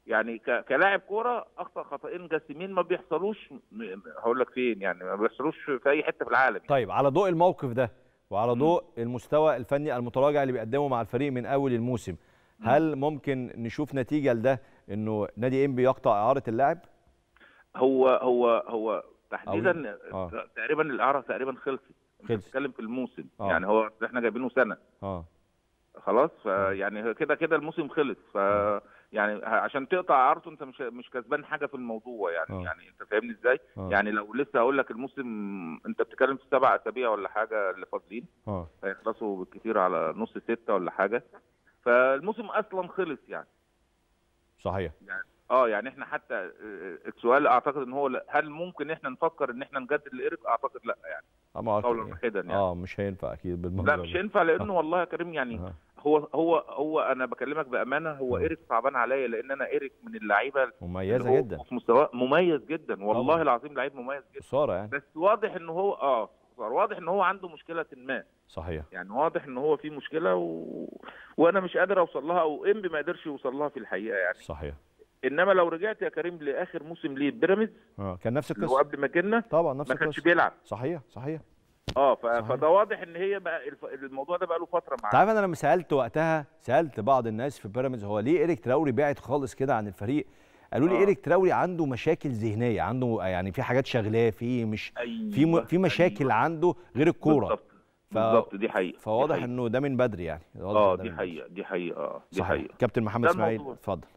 يعني كلاعب كوره اخطا خطأين جسيمين ما بيحصلوش، هقول لك فين يعني، ما بيحصلوش في اي حته في العالم يعني. طيب على ضوء الموقف ده وعلى ضوء المستوى الفني المتراجع اللي بيقدمه مع الفريق من اول الموسم، هل ممكن نشوف نتيجه لده انه نادي انبي يقطع اعاره اللاعب؟ هو تحديدا تقريبا الاعاره تقريبا خلصت. بنتكلم في الموسم يعني هو احنا جايبينه سنه خلاص، فيعني كده الموسم خلص، ف يعني عشان تقطع اعارته انت مش كسبان حاجه في الموضوع يعني. يعني انت فاهمني ازاي؟ يعني لو لسه هقول لك الموسم انت بتتكلم في 7 اسابيع ولا حاجه اللي فاضلين، هيخلصوا بالكثير على نص 6 ولا حاجه، فالموسم اصلا خلص يعني. صحيح يعني يعني احنا حتى السؤال اعتقد ان هو هل ممكن احنا نفكر ان احنا نجدد لإيريك؟ اعتقد لا يعني قولا واحدا يعني. مش هينفع اكيد بالمنظر، لا مش هينفع لانه والله يا كريم يعني هو انا بكلمك بامانه، هو إيريك صعبان عليا، لان انا إيريك من اللعيبه مميزه جدا في مستواه، مميز جدا والله العظيم لعيب مميز جدا يعني. بس واضح ان هو واضح ان هو عنده مشكله ما. صحيح يعني واضح ان هو في مشكله وانا مش قادر اوصل لها، او انبي ما قدرش يوصل لها في الحقيقه يعني. صحيح. انما لو رجعت يا كريم لاخر موسم ليه بيراميدز كان نفس القصه، وقبل ما جينا طبعا نفس القصه ما كانش بيلعب. صحيح فده واضح ان هي بقى الموضوع ده بقى له فتره معانا. تعرف انا لما سالت وقتها، سالت بعض الناس في بيراميدز هو ليه إيريك تراوري بعد خالص كده عن الفريق، قالوا لي إيريك تراوري عنده مشاكل ذهنيه، عنده يعني في حاجات شغلاه، في مش في مشاكل عنده غير الكوره. بالظبط دي حقيقه، فواضح انه ده من بدري يعني. دي حقيقه. كابتن محمد اسماعيل اتفضل.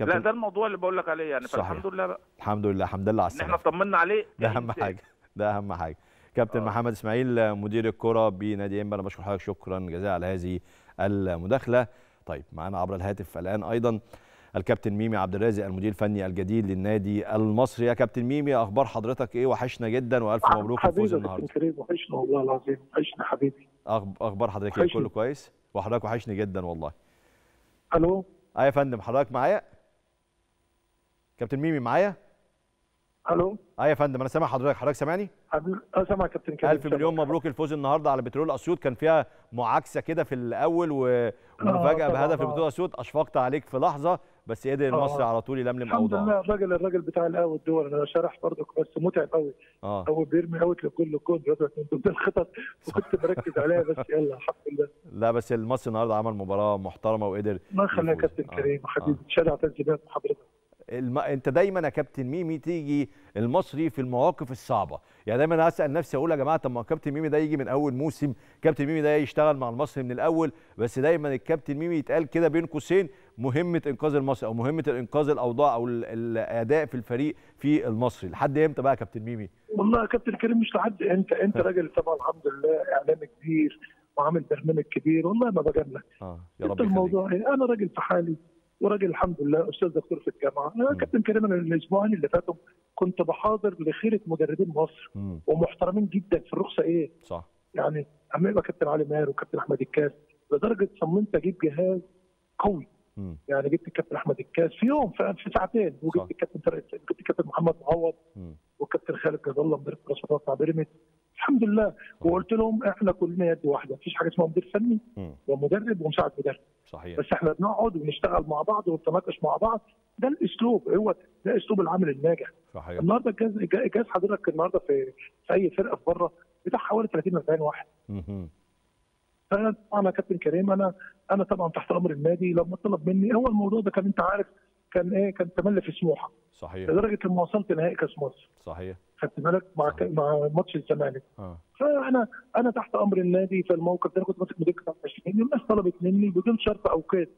لا ده الموضوع اللي بقول لك عليه يعني، فالحمد لله بقى. الحمد لله على السلامه، احنا طمنا عليه، ده اهم حاجه. كابتن محمد اسماعيل مدير الكره بنادي انبي، انا بشكر حضرتك شكرا جزيلا على هذه المداخله. طيب معانا عبر الهاتف الان ايضا الكابتن ميمي عبد الرازق المدير الفني الجديد للنادي المصري. يا كابتن ميمي اخبار حضرتك ايه؟ وحشنا جدا والف مبروك الفوز النهارده. وحشنا والله العظيم، وحشنا حبيبي. اخبار حضرتك ايه؟ كله كويس وحضرتك وحشني جدا والله. الو يا فندم حضرتك معايا؟ كابتن ميمي معايا؟ الو يا فندم انا سامع حضرتك، حضرتك سامعني؟ سامع كابتن كريم. الف مليون مبروك الفوز النهارده على بترول اسيوط، كان فيها معاكسه كده في الاول ومفاجاه بهدف لبترول اسيوط، اشفقت عليك في لحظه بس قدر المصري على طول يلملم اوضاعه. الحمد لله الراجل بتاع القهوه الدول انا شارح برضك بس متعب قوي. هو بيرمي اوت لكل كون من ضمن الخطط وكنت مركز عليها بس يلا الحمد لله. لا بس المصري النهارده عمل مباراه محترمه وقدر. الله يخليك يا كابتن كريم حبيبي، شارع تسجيلات حضرتك. انت دايما يا كابتن ميمي تيجي المصري في المواقف الصعبه، يعني دايما اسال نفسي اقول يا جماعه طب ما كابتن ميمي ده يجي من اول موسم، كابتن ميمي ده يشتغل مع المصري من الاول، بس دايما الكابتن ميمي يتقال كده بين قوسين مهمه انقاذ المصري او مهمه انقاذ الاوضاع او الاداء في الفريق في المصري. لحد امتى بقى يا كابتن ميمي؟ والله يا كابتن كريم مش لحد امتى، انت راجل طبعا الحمد لله اعلامي كبير وعامل برنامج كبير، والله ما بجاملك. يا رب الموضوع خليك. انا راجل في حالي وراجل الحمد لله استاذ دكتور في الجامعه. انا كابتن كريم انا الاسبوعين اللي فاتوا كنت بحاضر لخيره مدربين مصر ومحترمين جدا في الرخصه ايه؟ صح. يعني عم يبقى كابتن علي ماهر وكابتن احمد الكاس، لدرجه صممت اجيب جهاز قوي. يعني جبت الكابتن احمد الكاس في يوم في ساعتين، وجبت الكابتن محمد معوض والكابتن خالد جزاه الله مدرب كره القدم بتاع بيراميدز الحمد لله، وقلت لهم احنا كلنا يد واحده، مفيش حاجه اسمها مدير فني ومدرب ومساعد مدرب. صحيح. بس احنا بنقعد ونشتغل مع بعض ونتناقش مع بعض، ده الاسلوب، هو ده اسلوب العمل الناجح. صحيح. النهارده الجهاز حضرتك النهارده في اي فرقه في بره بتاع حوالي 30 40 واحد. فانا طبعا يا كابتن كريم انا طبعا تحت امر النادي، لما طلب مني هو الموضوع ده كان انت عارف كان ايه؟ كان تملي في سموحه. صحيح. لدرجه لما وصلت نهائي كاس مصر. صحيح. خدت بالك مع ماتش الزمالك. فانا تحت امر النادي في الموقف ده، انا كنت ماسك مدير قطاع 20 الناس طلبت مني بدون شرط او قيد.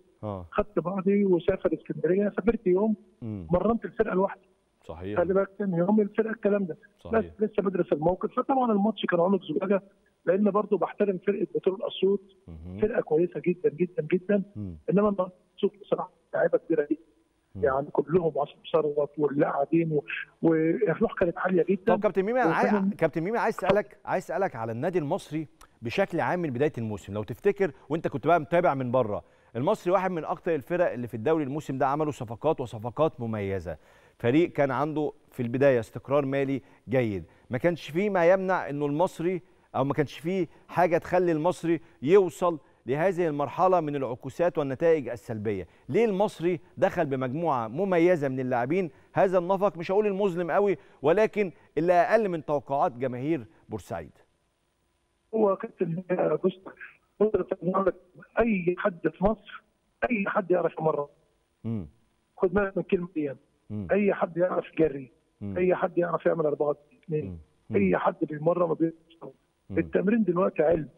خدت بعضي وسافر اسكندريه، سافرت يوم مرنت الفرقه لوحدي. صحيح. خلي بالك ثاني يوم الفرقه الكلام ده. صحيح. بس لسه بدرس الموقف، فطبعا الماتش كان عنق زجاجه لان برضه بحترم فرقه بترول اسيوط فرقه كويسه جدا جدا جدا، انما النهارده بصراحه لعيبه كبيره جدا يعني كلهم عصام ثروت واللاعبين والروح كانت عاليه جدا. طب كابتن ميمي كابتن ميمي عايز اسالك على النادي المصري بشكل عام من بدايه الموسم، لو تفتكر وانت كنت بقى متابع من بره، المصري واحد من اكثر الفرق اللي في الدوري الموسم ده عملوا صفقات وصفقات مميزه، فريق كان عنده في البدايه استقرار مالي جيد، ما كانش فيه ما يمنع انه المصري او ما كانش فيه حاجه تخلي المصري يوصل لهذه المرحلة من العكوسات والنتائج السلبية. ليه المصري دخل بمجموعة مميزة من اللاعبين هذا النفق، مش هقول المظلم قوي ولكن اللي اقل من توقعات جماهير بورسعيد؟ هو كابتن اي حد في مصر اي حد يعرف يمرر، خد بالك من الكلمة دي، اي حد يعرف يجري، اي حد يعرف يعمل 4-2، اي حد بيمرر ما بيقصر. التمرين دلوقتي علم،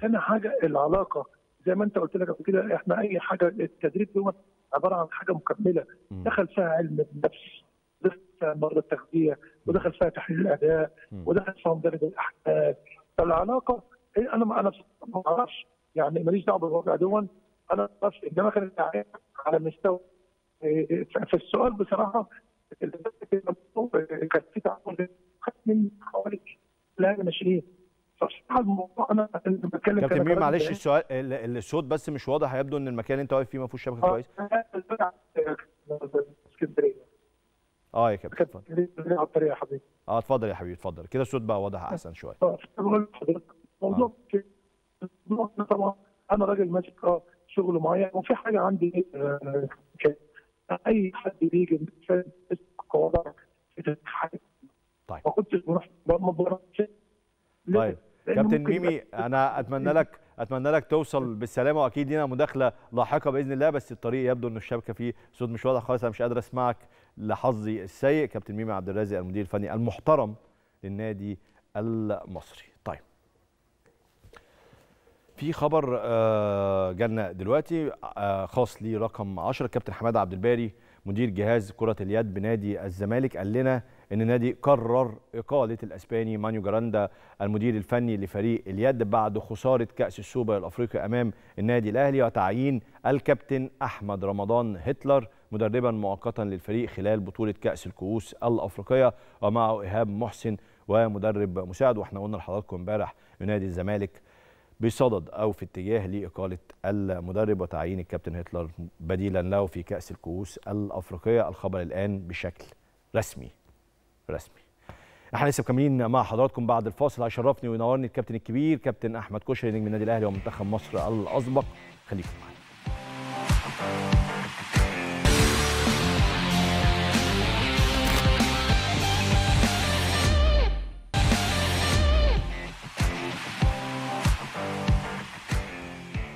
ثاني حاجة العلاقة زي ما انت قلت لك قبل كده، احنا اي حاجه التدريب دوت عباره عن حاجه مكمله، دخل فيها علم النفس، دخل فيها مره التغذيه، ودخل فيها تحليل الاداء، ودخل فيها مدرب الاحداث، فالعلاقه انا ما اعرفش يعني ماليش دعوه بالواقع دون، انا ما اعرفش، انما كانت على مستوى في السؤال بصراحه كان في تعامل خدت مني حوالي لا ناشئين. فبصراحه الموضوع انا بتكلم كابتن ميمي معلش السؤال الصوت بس مش واضح، يبدو ان المكان اللي انت واقف فيه ما فيهوش شبكه كويس. اسكندريه يا كابتن اتفضل يا حبيبي. اتفضل يا حبيبي اتفضل كده، الصوت بقى واضح احسن شويه. بقول لحضرتك الموضوع طبعا انا راجل ماسك شغل معين، وفي حاجه عندي اي حد بيجي وضعك في حاجه. طيب ما كنتش بروح مباراه. طيب كابتن ميمي انا اتمنى لك توصل بالسلامه، واكيد لينا مداخله لاحقه باذن الله، بس الطريق يبدو ان الشبكه فيه صوت مش واضح خالص، انا مش قادر اسمعك لحظي السيء. كابتن ميمي عبد الرازق المدير الفني المحترم للنادي المصري. طيب في خبر جالنا دلوقتي خاص لي رقم 10، كابتن حماد عبد الباري مدير جهاز كرة اليد بنادي الزمالك قال لنا ان النادي قرر اقاله الاسباني مانيو جراندا المدير الفني لفريق اليد بعد خساره كاس السوبر الافريقي امام النادي الاهلي، وتعيين الكابتن احمد رمضان هتلر مدربا مؤقتا للفريق خلال بطولة كأس الكؤوس الأفريقية، ومعه إيهاب محسن ومدرب مساعد. واحنا قلنا لحضراتكم امبارح نادي الزمالك بصدد او في اتجاه لإقالة المدرب وتعيين الكابتن هتلر بديلا له في كأس الكؤوس الأفريقية. الخبر الآن بشكل رسمي. احنا لسه مكملين مع حضراتكم بعد الفاصل. هيشرفني وينورني الكابتن الكبير كابتن احمد كشري نجم النادي الاهلي ومنتخب مصر الاسبق. خليكم معانا.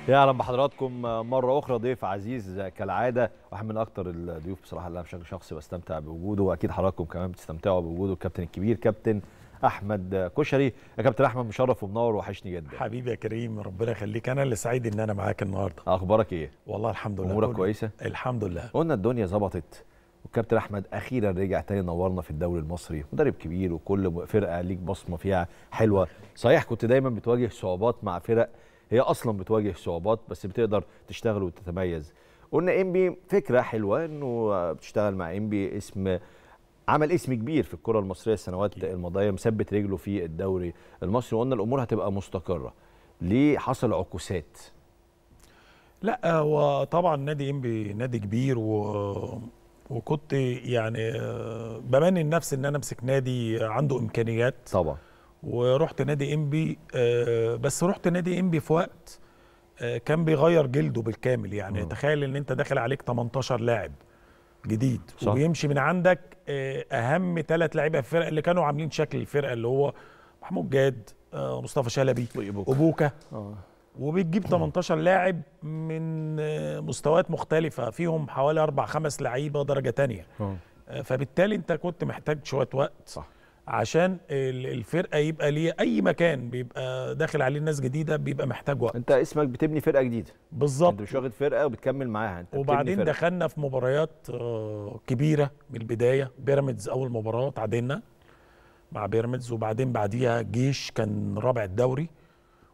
يا اهلا بحضراتكم مره اخرى، ضيف عزيز كالعاده، واحد من اكتر الضيوف بصراحه اللي انا بشكل شخصي بستمتع بوجوده، واكيد حضراتكم كمان بتستمتعوا بوجوده الكابتن الكبير كابتن احمد كشري. يا كابتن احمد مشرف ومنور، وحشني جدا حبيبي يا كريم، ربنا يخليك. انا اللي سعيد ان انا معاك النهارده. اخبارك ايه؟ والله الحمد لله، امورك كويسه؟ الحمد لله. قلنا الدنيا ظبطت والكابتن احمد اخيرا رجع تاني نورنا في الدوري المصري، مدرب كبير وكل فرقه ليك بصمه فيها حلوه. صحيح كنت دايما بتواجه صعوبات مع فرق هي اصلا بتواجه صعوبات، بس بتقدر تشتغل وتتميز. قلنا انبي فكره حلوه انه بتشتغل مع انبي، اسم عمل اسم كبير في الكره المصريه السنوات الماضيه، مثبت رجله في الدوري المصري، وقلنا الامور هتبقى مستقره. ليه حصل عكوسات؟ لا وطبعا نادي انبي نادي كبير، وكنت يعني بمنن نفسي ان انا امسك نادي عنده امكانيات طبعا، ورحت نادي انبي. بس رحت نادي انبي في وقت كان بيغير جلده بالكامل. يعني تخيل ان انت داخل عليك 18 لاعب جديد، صح. وبيمشي من عندك اهم 3 لاعيبه في الفرقه اللي كانوا عاملين شكل الفرقه، اللي هو محمود جاد، مصطفى شلبي، وبوكا. وبتجيب 18 لاعب من مستويات مختلفه، فيهم حوالي 4-5 لعيبه درجه ثانيه، فبالتالي انت كنت محتاج شويه وقت، صح، عشان الفرقه يبقى ليه اي مكان بيبقى داخل عليه ناس جديده بيبقى محتاج وقت. انت اسمك بتبني فرقه جديده بالظبط، انت مش واخد فرقه وبتكمل معاها، انت وبعدين فرقة. دخلنا في مباريات كبيره من البدايه، بيراميدز اول مباراه تعادلنا مع بيراميدز، وبعدين بعديها الجيش كان رابع الدوري،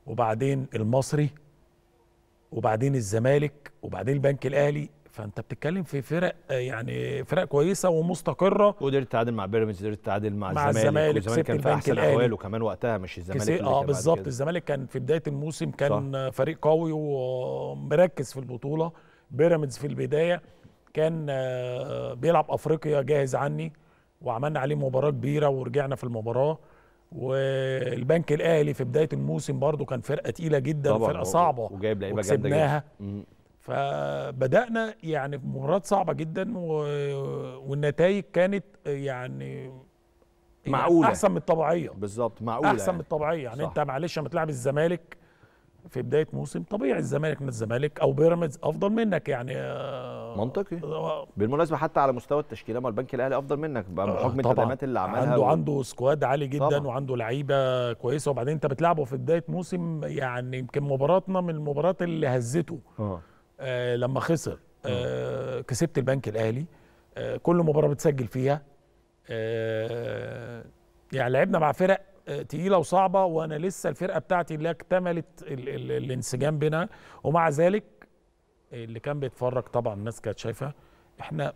وبعدين المصري، وبعدين الزمالك، وبعدين البنك الاهلي. فانت بتتكلم في فرق يعني فرق كويسه ومستقره. وقدرت تعادل مع بيراميدز، قدرت تعادل مع الزمالك، والزمالك كان في احسن احواله كمان وقتها، مش الزمالك بالظبط. الزمالك كان في بدايه الموسم كان صح. فريق قوي ومركز في البطوله. بيراميدز في البدايه كان بيلعب افريقيا جاهز عني، وعملنا عليه مباراه كبيره ورجعنا في المباراه. والبنك الاهلي في بدايه الموسم برده كان فرقه تقيله جدا، فرقه صعبه وجايب لعيبه جامده، فبدأنا يعني مباريات صعبة جدا، والنتائج كانت يعني معقولة، أحسن من الطبيعية بالظبط، معقولة أحسن من الطبيعية يعني. أنت معلش لما تلعب الزمالك في بداية موسم طبيعي، الزمالك من الزمالك أو بيراميدز أفضل منك يعني، منطقي بالمناسبة حتى على مستوى التشكيلة. ما البنك الأهلي أفضل منك بحكم التدعيمات اللي عملها، عنده سكواد عالي جدا طبعًا. وعنده لعيبة كويسة، وبعدين أنت بتلعبه في بداية موسم يعني يمكن مباراتنا من المباريات اللي هزته. لما خسر كسبت البنك الاهلي، كل مباراه بتسجل فيها، يعني لعبنا مع فرق تقيله وصعبه، وانا لسه الفرقه بتاعتي لا اكتملت الانسجام بينا. ومع ذلك اللي كان بيتفرج طبعا الناس كانت شايفه احنا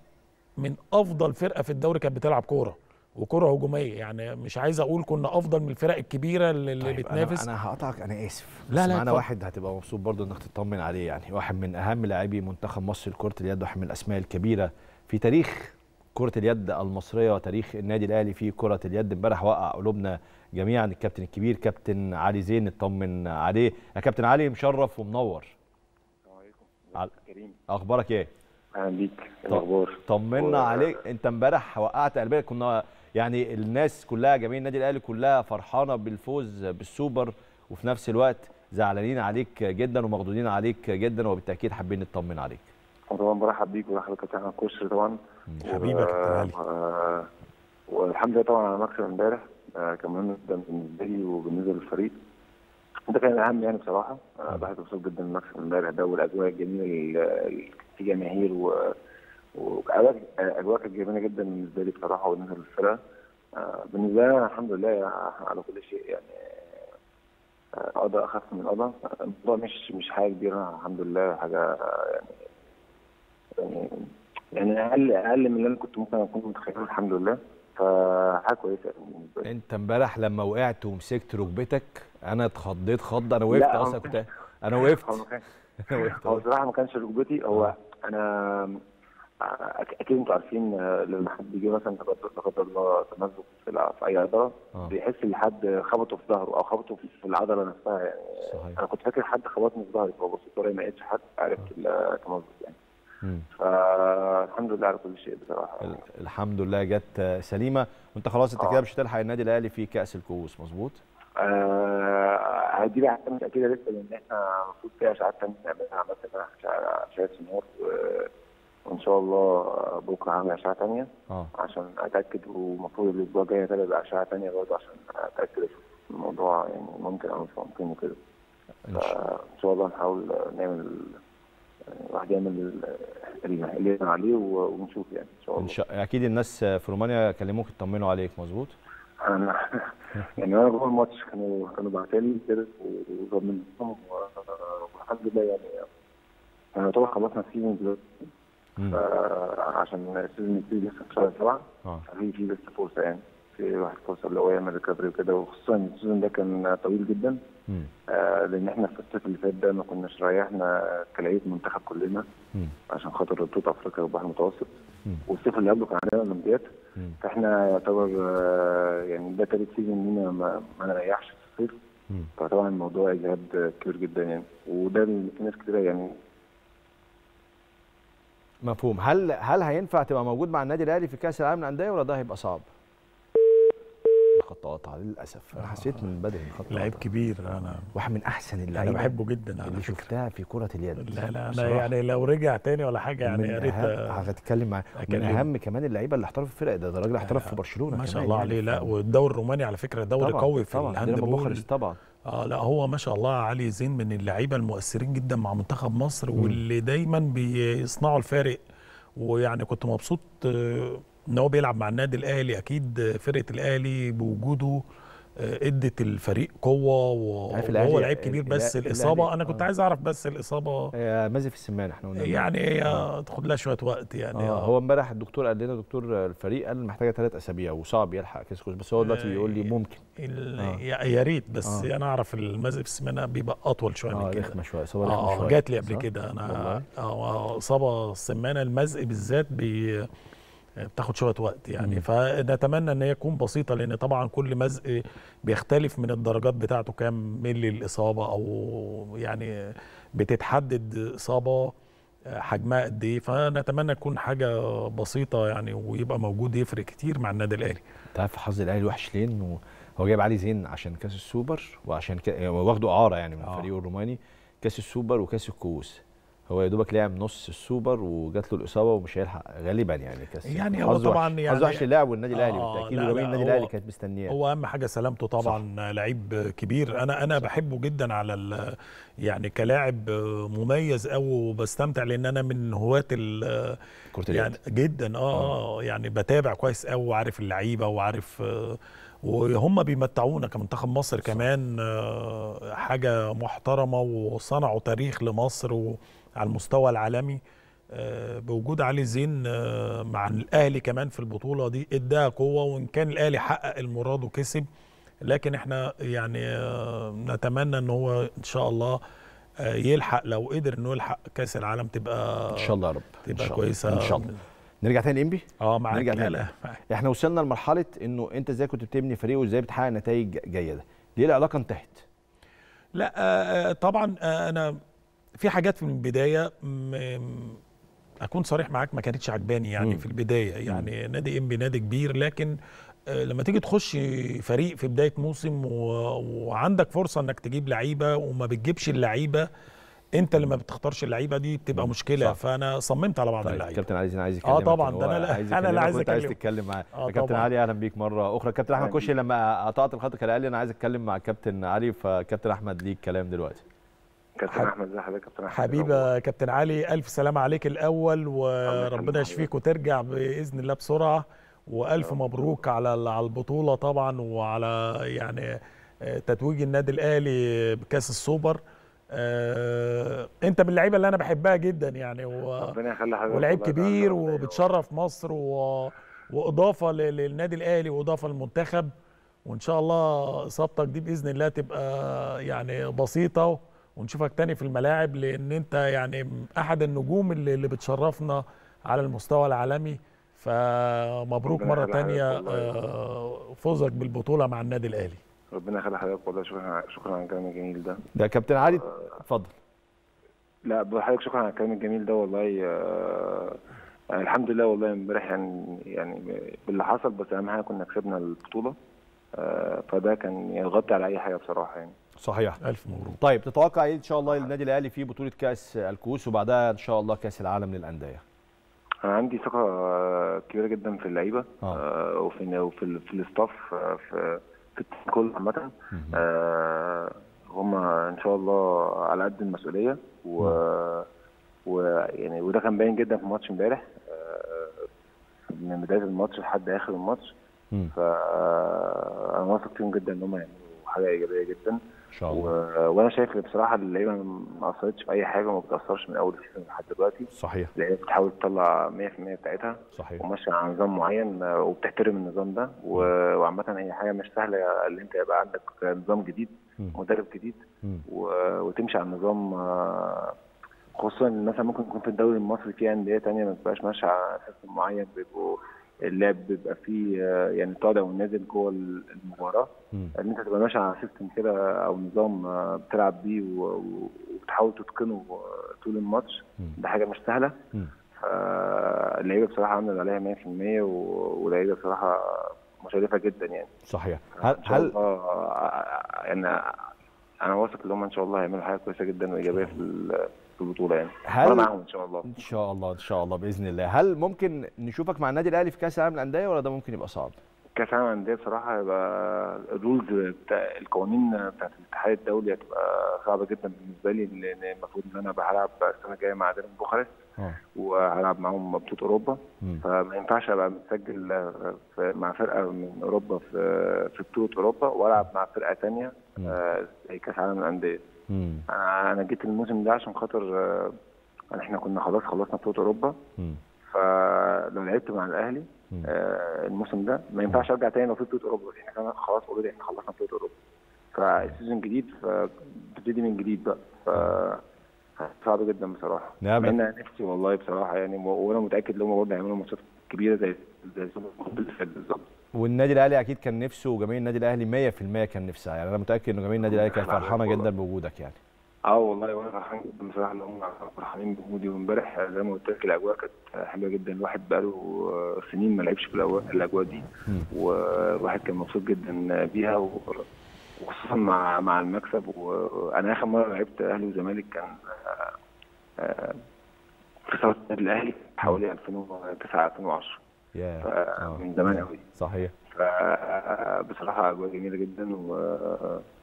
من افضل فرقه في الدوري، كانت بتلعب كوره وكره هجوميه. يعني مش عايز اقول كنا افضل من الفرق الكبيره اللي طيب بتنافس. انا هقطعك، انا اسف، لا بس معانا واحد هتبقى مبسوط برضه انك تطمن عليه، يعني واحد من اهم لاعبي منتخب مصر لكره اليد، واحد من الاسماء الكبيره في تاريخ كره اليد المصريه وتاريخ النادي الاهلي في كره اليد. امبارح وقع قلوبنا جميعا الكابتن الكبير كابتن علي زين. اطمن عليه يا كابتن علي، مشرف ومنور. السلام عليكم، اخبارك ايه؟ اهلا بيك، الاخبار؟ طمنا عليك، انت امبارح وقعت قلبك. كنا يعني الناس كلها، جميع النادي الاهلي كلها فرحانه بالفوز بالسوبر، وفي نفس الوقت زعلانين عليك جدا ومخضوضين عليك جدا، وبالتاكيد حابين نطمن عليك. طبعا برحب بيك وبرحب بك يا كشري طبعا حبيبك علي، والحمد لله طبعا على مكسب امبارح، كان مهم جدا بالنسبه لي وبالنسبه للفريق، ده كان الاهم يعني بصراحه. الواحد مبسوط جدا بمكسب امبارح ده، والاجواء الجميله في جماهير واجواء كانت جميله جدا بالنسبه لي بصراحه وبالنسبه للفرقه. بالنسبه لي انا الحمد لله على كل شيء يعني، قضاء اخف من قضاء، الموضوع مش حاجه كبيره الحمد لله، حاجه يعني يعني اقل من اللي انا كنت ممكن اكون متخيله الحمد لله، فحاجه كويسه بالنسبه لي. انت امبارح لما وقعت ومسكت ركبتك انا اتخضيت خض، انا وقفت اصلا كنت انا وقفت هو بصراحه ما كانش ركبتي، هو انا اكيد انتوا عارفين لما حد بيجي مثلا لا قدر الله تمزق في اي عضله بيحس ان حد خبطه في ظهره او خبطه في العضله نفسها يعني. صحيح. انا كنت فاكر حد خبطني في ظهري، فبصيت ورايا ما لقيتش حد، عرفت التمزق يعني. فالحمد لله على كل شيء بصراحه. الحمد لله جت سليمه، وانت خلاص انت كده مش هتلحق النادي الاهلي في كاس الكؤوس مظبوط؟ دي بقى حاجه متاكده لسه، لان احنا المفروض فيها اشاعات تانيه بنعملها، عملت اشاعات سنور وان شاء الله بكره هعمل اشعه ثانيه عشان اتاكد، ومفروض الاسبوع الجاي هتبقى اشعه ثانيه برضه عشان اتاكد الموضوع يعني ممكن او مش ممكن وكده. ان شاء الله نحاول نعمل الواحد يعمل اللي يقدر عليه ونشوف يعني ان شاء الله. اكيد الناس في رومانيا كلموك يطمنوا عليك مظبوط؟ انا يعني وانا جوه الماتش كانوا بعتوا لي كده وطمنتهم، والحمد لله يعني انا طبعا خلصنا السيزون دلوقتي عشان السيزون يبتدي لسه في شهر 7 في لسه فرصه يعني، في واحد فرصه اللي هو يعمل ريكفري وكده، وخصوصا السيزون ده كان طويل جدا لان احنا في الصيف اللي فات ده ما كناش ريحنا كلاعيبه منتخب كلنا عشان خاطر بطوله افريقيا والبحر المتوسط، والصيف اللي قبله كان عندنا اولمبياد، فاحنا يعتبر يعني ده ثالث سيزون لينا ما نريحش في الصيف، فطبعا الموضوع اجهاد كبير جدا يعني، وده في ناس كتيره يعني. مفهوم. هل هينفع تبقى موجود مع النادي الاهلي في كاس العالم للانديه ولا ده هيبقى صعب؟ الخط قطع للاسف. انا حسيت من بدري الخط قطع. لعيب كبير، انا واحد من احسن اللعيبه انا بحبه جدا اللي شفتها في كره اليد. لا انا يعني لو رجع تاني ولا حاجه يعني يا ريت هتتكلم معاه. من اهم كمان اللعيبه اللي احترف في الفرق، ده راجل احترف في برشلونه ما شاء الله عليه. لا والدوري الروماني على فكره دوري قوي في الهاندبول طبعا. لا هو ما شاء الله علي زين من اللعيبه المؤثرين جدا مع منتخب مصر واللي دايما بيصنعوا الفارق، ويعني كنت مبسوط ان هو بيلعب مع النادي الاهلي. اكيد فرقه الاهلي بوجوده ادت الفريق قوه، وهو لعيب كبير، بس الاصابه انا كنت عايز اعرف، بس الاصابه مازف السمان احنا قلنا يعني هي تاخد لها شويه وقت يعني. هو امبارح الدكتور قال لنا، دكتور الفريق قال محتاجه 3 أسابيع وصعب يلحق كاس، بس هو دلوقتي بيقول لي ممكن يا ريت، بس انا اعرف المازف السمان بيبقى اطول شويه من كده، رخمه شويه اصابه رخمه شويه. جات لي قبل كده انا اصابه السمانه المزق بالذات بتاخد شويه وقت يعني. فنتمنى ان هي تكون بسيطه، لان طبعا كل مزق بيختلف من الدرجات بتاعته كام مللي الاصابه، او يعني بتتحدد اصابه حجمها قد ايه، فنتمنى تكون حاجه بسيطه يعني، ويبقى موجود يفرق كتير مع النادي الاهلي. انت عارف حظ الاهلي الوحش ليه؟ انه هو جايب علي زين عشان كاس السوبر، وعشان واخده اعاره يعني من فريقه الروماني، كاس السوبر وكاس الكؤوس، هو يا دوبك لعب نص السوبر وجات له الاصابه ومش هيلحق غالبا يعني كاس. يعني هو طبعا يعني حظه وحش اللاعب والنادي الاهلي بالتاكيد، وجماهير النادي الاهلي كانت مستنياه. هو اهم حاجه سلامته طبعا. لعيب كبير، انا بحبه جدا على يعني كلاعب مميز قوي، وبستمتع لان انا من هواة كرة اليد يعني جدا. يعني بتابع كويس قوي وعارف اللعيبه وعارف وهم بيمتعونا كمنتخب مصر كمان حاجه محترمه، وصنعوا تاريخ لمصر على المستوى العالمي بوجود علي زين مع الاهلي كمان في البطوله دي، اداها قوه، وان كان الاهلي حقق المراد وكسب، لكن احنا يعني نتمنى ان هو ان شاء الله يلحق، لو قدر انه يلحق كاس العالم تبقى ان شاء الله يا رب تبقى كويسه ان شاء الله. نرجع تاني لانبي؟ معاك. نرجع تاني. لا. احنا وصلنا لمرحله انه انت ازاي كنت بتبني فريق وازاي بتحقق نتائج جيده، ليه العلاقه انتهت؟ لا طبعا انا في حاجات من البدايه اكون صريح معاك ما كانتش عجباني يعني في البدايه يعني. نادي انبي نادي كبير، لكن لما تيجي تخش فريق في بدايه موسم وعندك فرصه انك تجيب لعيبه وما بتجيبش اللعيبه، انت اللي ما بتختارش اللعيبه دي بتبقى مشكله. صح. فانا صممت على بعض. طيب اللعيبه الكابتن علي زين عايز يتكلم طبعا، ده انا اللي عايز اتكلم، عايز تتكلم معاه الكابتن علي. اهلا بيك مره اخرى. الكابتن احمد كوشي لما قطعت الخط كان قال لي انا عايز اتكلم مع الكابتن علي، فكابتن احمد ليك كلام دلوقتي. كابتن احمد ازي حضرتك يا كابتن احمد؟ حبيبي كابتن علي الف سلامه عليك الاول، وربنا يشفيك وترجع باذن الله بسرعه، والف مبروك على البطوله طبعا، وعلى يعني تتويج النادي الاهلي بكاس السوبر. انت من اللعيبه اللي انا بحبها جدا يعني، ولاعيب كبير وبتشرف مصر واضافه للنادي الاهلي واضافه للمنتخب، وان شاء الله اصابتك دي باذن الله تبقى يعني بسيطه ونشوفك تاني في الملاعب، لان انت يعني احد النجوم اللي بتشرفنا على المستوى العالمي. فمبروك مره تانيه فوزك بالبطوله مع النادي الاهلي. ربنا يخلي حضرتك والله، شكرا على الكلام الجميل ده. ده كابتن علي اتفضل. لا بحضرتك شكرا على الكلام الجميل ده والله. الحمد لله والله امبارح يعني باللي حصل، بس اهم حاجه كنا كسبنا البطوله، فده كان يغطي على اي حاجه بصراحه يعني. صحيح، الف مبروك. طيب تتوقع ايه ان شاء الله للنادي الاهلي في بطوله كاس الكؤوس وبعدها ان شاء الله كاس العالم للانديه؟ انا عندي ثقه كبيره جدا في اللعيبه وفي الاستاف في الكل عامه. هم ان شاء الله على قد المسؤوليه، ويعني وده كان باين جدا في ماتش امبارح، من بدايه الماتش لحد اخر الماتش. فانا واثق فيهم جدا ان هم يعملوا حاجه ايجابيه جدا ان شاء الله. وانا شايف بصراحه اللعيبه ما قصرتش في اي حاجه، وما بتاثرش من اول سيزون لحد دلوقتي. صحيح، اللعيبه بتحاول تطلع 100% بتاعتها. صحيح، وماشيه على نظام معين وبتحترم النظام ده. وعامه اي حاجه مش سهله اللي انت يبقى عندك نظام جديد، مدرب جديد، وتمشي على النظام، خصوصا مثلا ممكن يكون في الدوري المصري في انديه ثانيه ما بتبقاش ماشيه على اساس معين، بيبقوا اللعب بيبقى فيه يعني طالع ونازل جوه المباراه، ان انت تبقى ماشي على سيستم كده او نظام بتلعب بيه وبتحاول تتقنه طول الماتش، ده حاجه مش سهله. اللعيبه بصراحه عامله عليها 100%، واللعيبه بصراحه مشرفه جدا يعني. صحيح. هل انا واثق ان هم ان شاء الله هيعملوا حاجه كويسه جدا وايجابيه في البطوله يعني. انا معاهم ان شاء الله. ان شاء الله ان شاء الله باذن الله. هل ممكن نشوفك مع النادي الاهلي في كاس العالم للانديه ولا ده ممكن يبقى صعب؟ كاس العالم للانديه بصراحه هيبقى الرولز القوانين بتاعت الاتحاد الدولي هتبقى صعبه جدا بالنسبه لي، لان المفروض ان انا بلعب السنه الجايه مع ديربي بوخارست، وهلعب معاهم بطوله اوروبا، فما ينفعش ابقى متسجل مع فرقه من اوروبا في بطوله اوروبا والعب مع فرقه ثانيه زي كاس العالم للانديه. انا جيت الموسم ده عشان خاطر احنا كنا خلاص خلصنا بطوله اوروبا، فلو لعبت مع الاهلي الموسم ده ما ينفعش ارجع تاني لو في بطوله اوروبا، احنا خلاص اوريدي احنا خلصنا بطوله اوروبا، فالسيزون جديد فبتبتدي من جديد بقى، صعب جدا بصراحه. نعم، انا نفسي والله بصراحه يعني، وانا متاكد ان هم برضه هيعملوا ماتشات كبيره زي بالظبط. والنادي الاهلي اكيد كان نفسه، وجماهير النادي الاهلي 100% كان نفسها يعني، انا متاكد ان جماهير النادي الاهلي كانت فرحانه جدا بوجودك يعني. والله وانا فرحان جدا بصراحه، اللي هم فرحانين بوجودي. وامبارح زي ما قلت لك الاجواء كانت حلوه جدا، الواحد بقاله سنين ما لعبش في الاجواء دي، والواحد كان مبسوط جدا بيها، وخصوصا مع المكسب. وانا اخر مره لعبت اهلي وزمالك كان في صاله النادي الاهلي حوالي 2009 2010 من زمان قوي. صحيح، بصراحه اجواء جميله جدا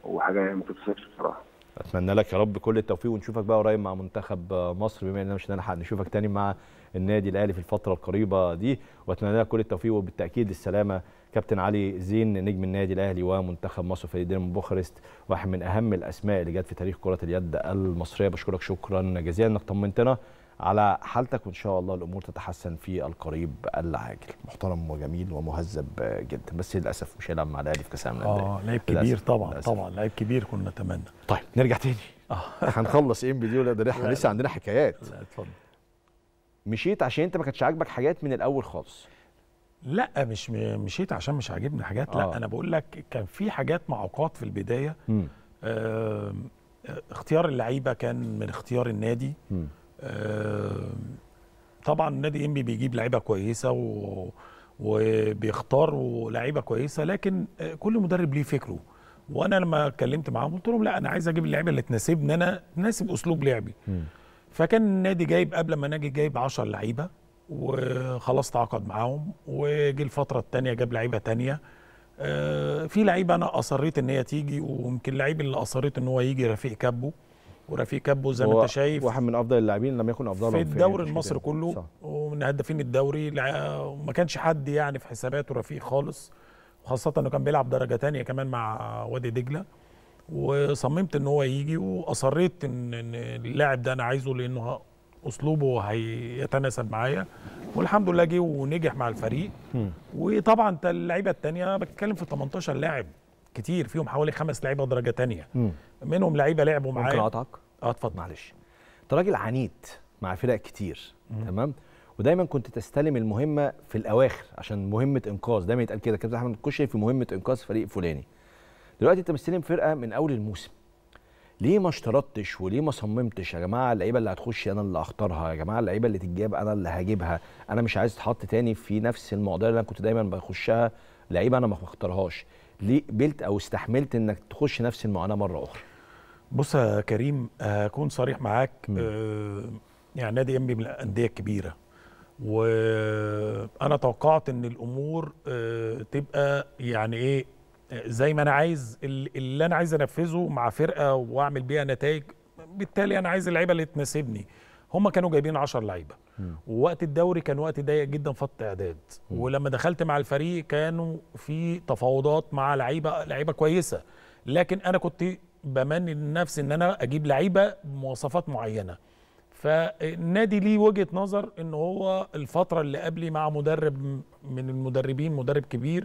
وحاجه ما تتوصفش بصراحه. اتمنى لك يا رب كل التوفيق، ونشوفك بقى قريب مع منتخب مصر، بما اننا مش هنلحق نشوفك تاني مع النادي الاهلي في الفتره القريبه دي، واتمنى لك كل التوفيق وبالتاكيد السلامه. كابتن علي زين نجم النادي الاهلي ومنتخب مصر في ديربي بوخارست، واحد من اهم الاسماء اللي جت في تاريخ كره اليد المصريه، بشكرك شكرا جزيلا انك طمنتنا على حالتك، وان شاء الله الامور تتحسن في القريب العاجل. محترم وجميل ومهذب جدا، بس للاسف مش هيلعب مع الاهلي في كاس العالم للانديه. لعيب كبير طبعا للأسف. طبعا لعيب كبير كنا نتمنى. طيب نرجع تاني هنخلص ام بي دي ولا ده احنا لسه عندنا حكايات. لا اتفضل. مشيت عشان انت ما كانتش عاجبك حاجات من الاول خالص. لا مش مشيت عشان مش عاجبني حاجات. لا انا بقول لك كان في حاجات معوقات في البدايه. اختيار اللعيبه كان من اختيار النادي. طبعا النادي انبي بيجيب لعيبه كويسه وبيختار لعيبه كويسه، لكن كل مدرب ليه فكره. وانا لما اتكلمت معاهم قلت لهم لا انا عايز اجيب اللعيبه اللي تناسبني انا، تناسب اسلوب لعبي. فكان النادي جايب قبل ما نجي جايب 10 لعيبه وخلاص تعاقد معاهم، وجي الفتره الثانيه جاب لعيبه ثانيه. في لعيبه انا اصريت ان هي تيجي، ويمكن اللعيب اللي اصريت ان هو يجي رفيق كابو. ورفيق كابو زي ما انت شايف واحد من افضل اللاعبين، لما يكون افضلهم في الدوري المصري كله. صح. ومن هدافين الدوري، وما كانش حد يعني في حساباته رفيق خالص، وخاصه انه كان بيلعب درجه ثانيه كمان مع وادي دجله. وصممت ان هو يجي، واصريت ان اللاعب ده انا عايزه لانه اسلوبه هيتناسب معايا، والحمد لله جه ونجح مع الفريق. وطبعا اللعيبه الثانيه بتكلم في 18 لاعب كتير، فيهم حوالي 5 لعيبه درجه ثانيه، منهم لعيبه لعبوا معايا. ممكن اقطعك؟ اتفضل. معلش، انت راجل عنيد مع فرق كتير، تمام، ودايما كنت تستلم المهمه في الاواخر عشان مهمه انقاذ، دايما يتقال كده كابتن احمد الكشري في مهمه انقاذ فريق فلاني. دلوقتي انت مستلم فرقه من اول الموسم، ليه ما اشترطتش وليه ما صممتش يا جماعه اللعيبه اللي هتخش انا اللي هختارها، يا جماعه اللعيبه اللي تتجاب انا اللي هجيبها، انا مش عايز اتحط تاني في نفس المعضله اللي انا كنت دايما بخشها، لعيبه انا ما بختارهاش، ليه قبلت او استحملت انك تخش نفس المعاناه مره اخرى؟ بص يا كريم، هكون صريح معاك، يعني نادي انبي من الانديه الكبيره، وانا توقعت ان الامور تبقى يعني ايه زي ما انا عايز، اللي انا عايز انفذه مع فرقه واعمل بيها نتائج، بالتالي انا عايز اللعيبه اللي تناسبني. هم كانوا جايبين 10 لعيبه، ووقت الدوري كان وقت ضيق جدا في التعداد، ولما دخلت مع الفريق كانوا في تفاوضات مع لعيبه كويسه، لكن انا كنت بمني لنفسي ان انا اجيب لعيبه بمواصفات معينه. فالنادي ليه وجهه نظر ان هو الفتره اللي قبلي مع مدرب من المدربين، مدرب كبير،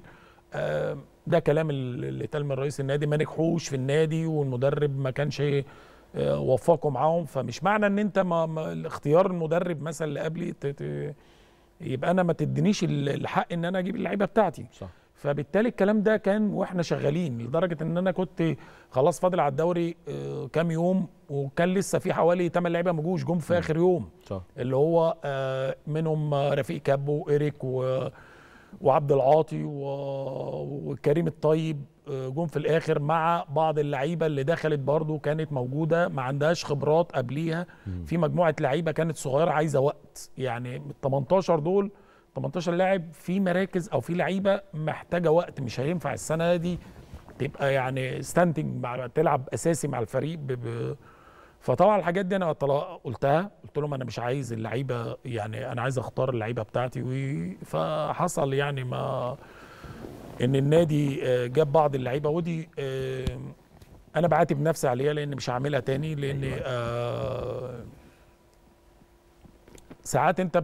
ده كلام اللي اتقال من رئيس النادي، ما نجحوش في النادي والمدرب ما كانش وفقوا معاهم، فمش معنى ان انت اختيار المدرب مثلا اللي قبلي يبقى انا ما تدينيش الحق ان انا اجيب اللعيبه بتاعتي، صح. فبالتالي الكلام ده كان واحنا شغالين، لدرجه ان انا كنت خلاص فاضل على الدوري كام يوم، وكان لسه في حوالي 8 لعيبه ما جوش، جم في اخر يوم، صح. اللي هو منهم رفيق كابو وإيريك وعبد العاطي وكريم الطيب، جم في الاخر مع بعض اللعيبه اللي دخلت برضو كانت موجوده ما عندهاش خبرات قبليها، في مجموعه لعيبه كانت صغيره عايزه وقت. يعني ال 18 دول 18 لاعب في مراكز او في لعيبه محتاجه وقت، مش هينفع السنه دي تبقى يعني ستاندنج تلعب اساسي مع الفريق فطبعا الحاجات دي انا قلت لهم انا مش عايز اللعيبه، يعني انا عايز اختار اللعيبه بتاعتي. فحصل يعني ما ان النادي جاب بعض اللعيبه، ودي انا بعاتب نفسي عليها لان مش هعملها تاني، لان ساعات انت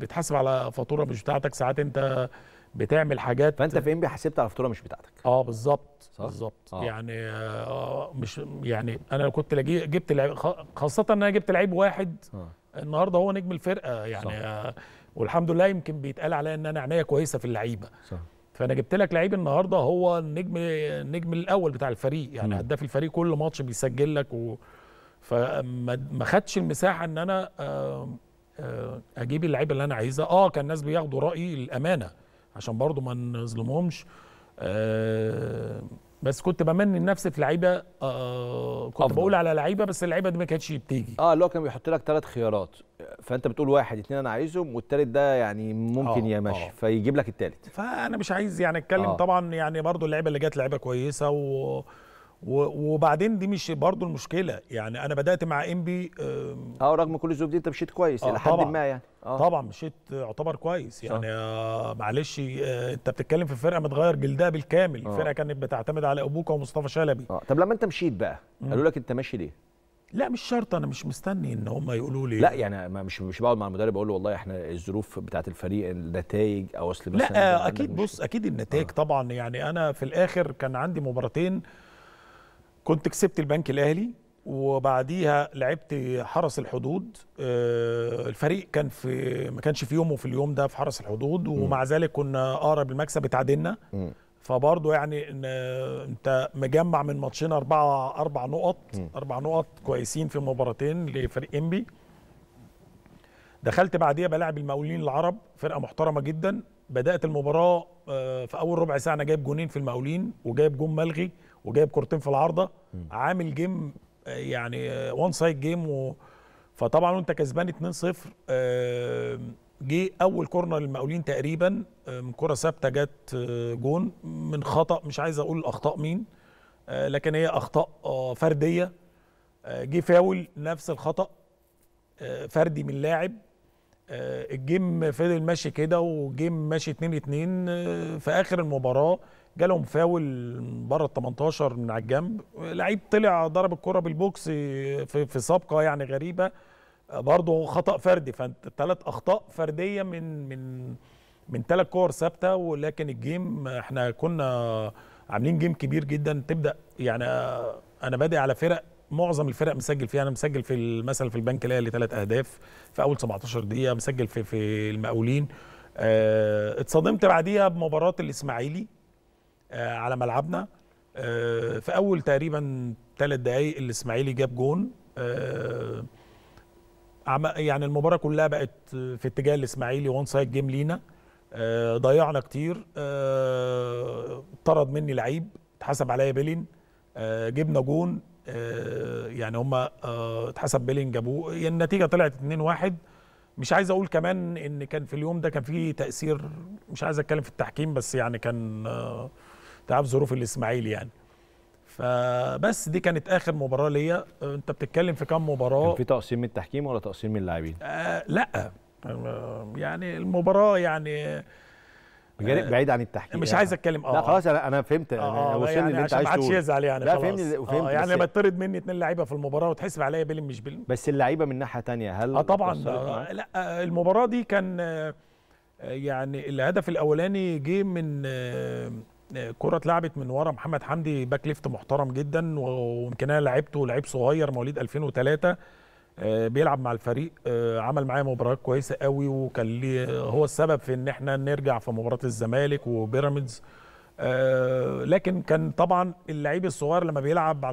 بتحاسب على فاتوره مش بتاعتك، ساعات انت بتعمل حاجات، فانت في انبي حاسبت على فاتوره مش بتاعتك. بالظبط، بالظبط. يعني مش يعني انا لو كنت جبت لعيب، خاصه ان انا جبت لعيب واحد النهارده هو نجم الفرقه، يعني والحمد لله يمكن بيتقال عليا ان انا عينيا كويسه في اللعيبه، صح. فانا جبت لك لعيب النهارده هو النجم الاول بتاع الفريق، يعني هداف الفريق كل ماتش بيسجل لك فما خدش المساحه ان انا اجيب اللعيبه اللي انا عايزها. كان الناس بياخدوا رايي الامانه عشان برضو ما نظلمهمش، بس كنت بمني لنفسي في لعيبه، كنت أفضل. بقول على لعيبه، بس اللعيبه دي ما كانتش بتيجي. اللي هو كان بيحط لك 3 خيارات، فانت بتقول 1 2 انا عايزهم، والثالث ده يعني ممكن يمشي، فيجيب لك الثالث. فانا مش عايز يعني اتكلم، طبعا يعني برضو اللعيبه اللي جت لعيبه كويسه وبعدين دي مش برضو المشكله، يعني انا بدات مع انبي رغم كل الظروف دي انت مشيت كويس الى حد ما، يعني طبعا مشيت يعتبر كويس، يعني معلش انت بتتكلم في فرقه متغير جلدها بالكامل، الفرقه كانت بتعتمد على ابوكا ومصطفى شلبي. طب لما انت مشيت بقى قالوا لك انت ماشي ليه؟ لا مش شرط، انا مش مستني ان هم يقولوا لي، لا يعني مش بقعد مع المدرب اقول له والله احنا الظروف بتاعه الفريق النتائج او اصل مثلا، لا اكيد. بص اكيد النتائج طبعا، يعني انا في الاخر كان عندي مباراتين كنت كسبت البنك الاهلي، وبعديها لعبت حرس الحدود. الفريق كان ما كانش في يومه في اليوم ده في حرس الحدود، ومع ذلك كنا اقرب المكسب، اتعادلنا. فبرضه يعني انت مجمع من ماتشين 4 نقط، 4 نقط كويسين في مباراتين لفريق انبي. دخلت بعديها بلاعب المقاولين العرب، فرقه محترمه جدا. بدات المباراه في اول ربع ساعه انا جايب جونين في المقاولين، وجايب جون ملغي، وجايب كورتين في العارضه، عامل جيم يعني وان سايد جيم فطبعا وانت كسبان 2-0. جه اول كورنر للمقاولين تقريبا، من كره ثابته جت جون من خطا، مش عايز اقول الاخطاء مين، لكن هي اخطاء فرديه. جه فاول نفس الخطا فردي من لاعب. الجيم فضل ماشي كده، وجيم ماشي 2-2. في اخر المباراه جالهم فاول بره ال 18 من على الجنب، لعيب طلع ضرب الكره بالبوكس في سابقه يعني غريبه، برضه خطا فردي. فانت 3 اخطاء فرديه من 3 كور ثابته، ولكن الجيم احنا كنا عاملين جيم كبير جدا. تبدا يعني انا بادئ على فرق معظم الفرق مسجل فيها، انا مسجل في مثلا في البنك الاهلي 3 اهداف في اول 17 دقيقه، مسجل في المقاولين. اتصدمت بعديها بمباراه الاسماعيلي على ملعبنا، في اول تقريبا 3 دقائق الاسماعيلي جاب جون. يعني المباراه كلها بقت في اتجاه الاسماعيلي، وان سايد جيم لينا، ضيعنا كتير، طرد مني لعيب، اتحسب عليا بيلين، جبنا جون، يعني هما اتحسب بيلين جابوه، يعني النتيجه طلعت 2-1. مش عايز اقول كمان ان كان في اليوم ده كان في تاثير، مش عايز اتكلم في التحكيم، بس يعني كان تعب ظروف الاسماعيلي يعني. فبس دي كانت اخر مباراه ليا. انت بتتكلم في كام مباراه؟ كان في تقصير من التحكيم ولا تقصير من اللاعبين؟ لا يعني المباراه يعني بعيد عن التحكيم، مش يعني عايز اتكلم. لا خلاص انا فهمت، انا وصلني يعني اللي انت عايز تقوله، ما حدش يزعل يعني. لا فهمني وفهمت. يعني لما اتطرد مني 2 لعيبه في المباراه وتحسب عليا بيلين مش بيلين، بس اللعيبه من ناحيه ثانيه هل طبعا لا. المباراه دي كان يعني الهدف الاولاني جه من كره اتلعبت من ورا محمد حمدي، باك ليفت محترم جدا، ويمكن انا لعبته، لعيب صغير مواليد 2003 بيلعب مع الفريق، عمل معايا مباريات كويسه قوي، وكان هو السبب في ان احنا نرجع في مباراه الزمالك وبيراميدز. لكن كان طبعا اللعيب الصغير لما بيلعب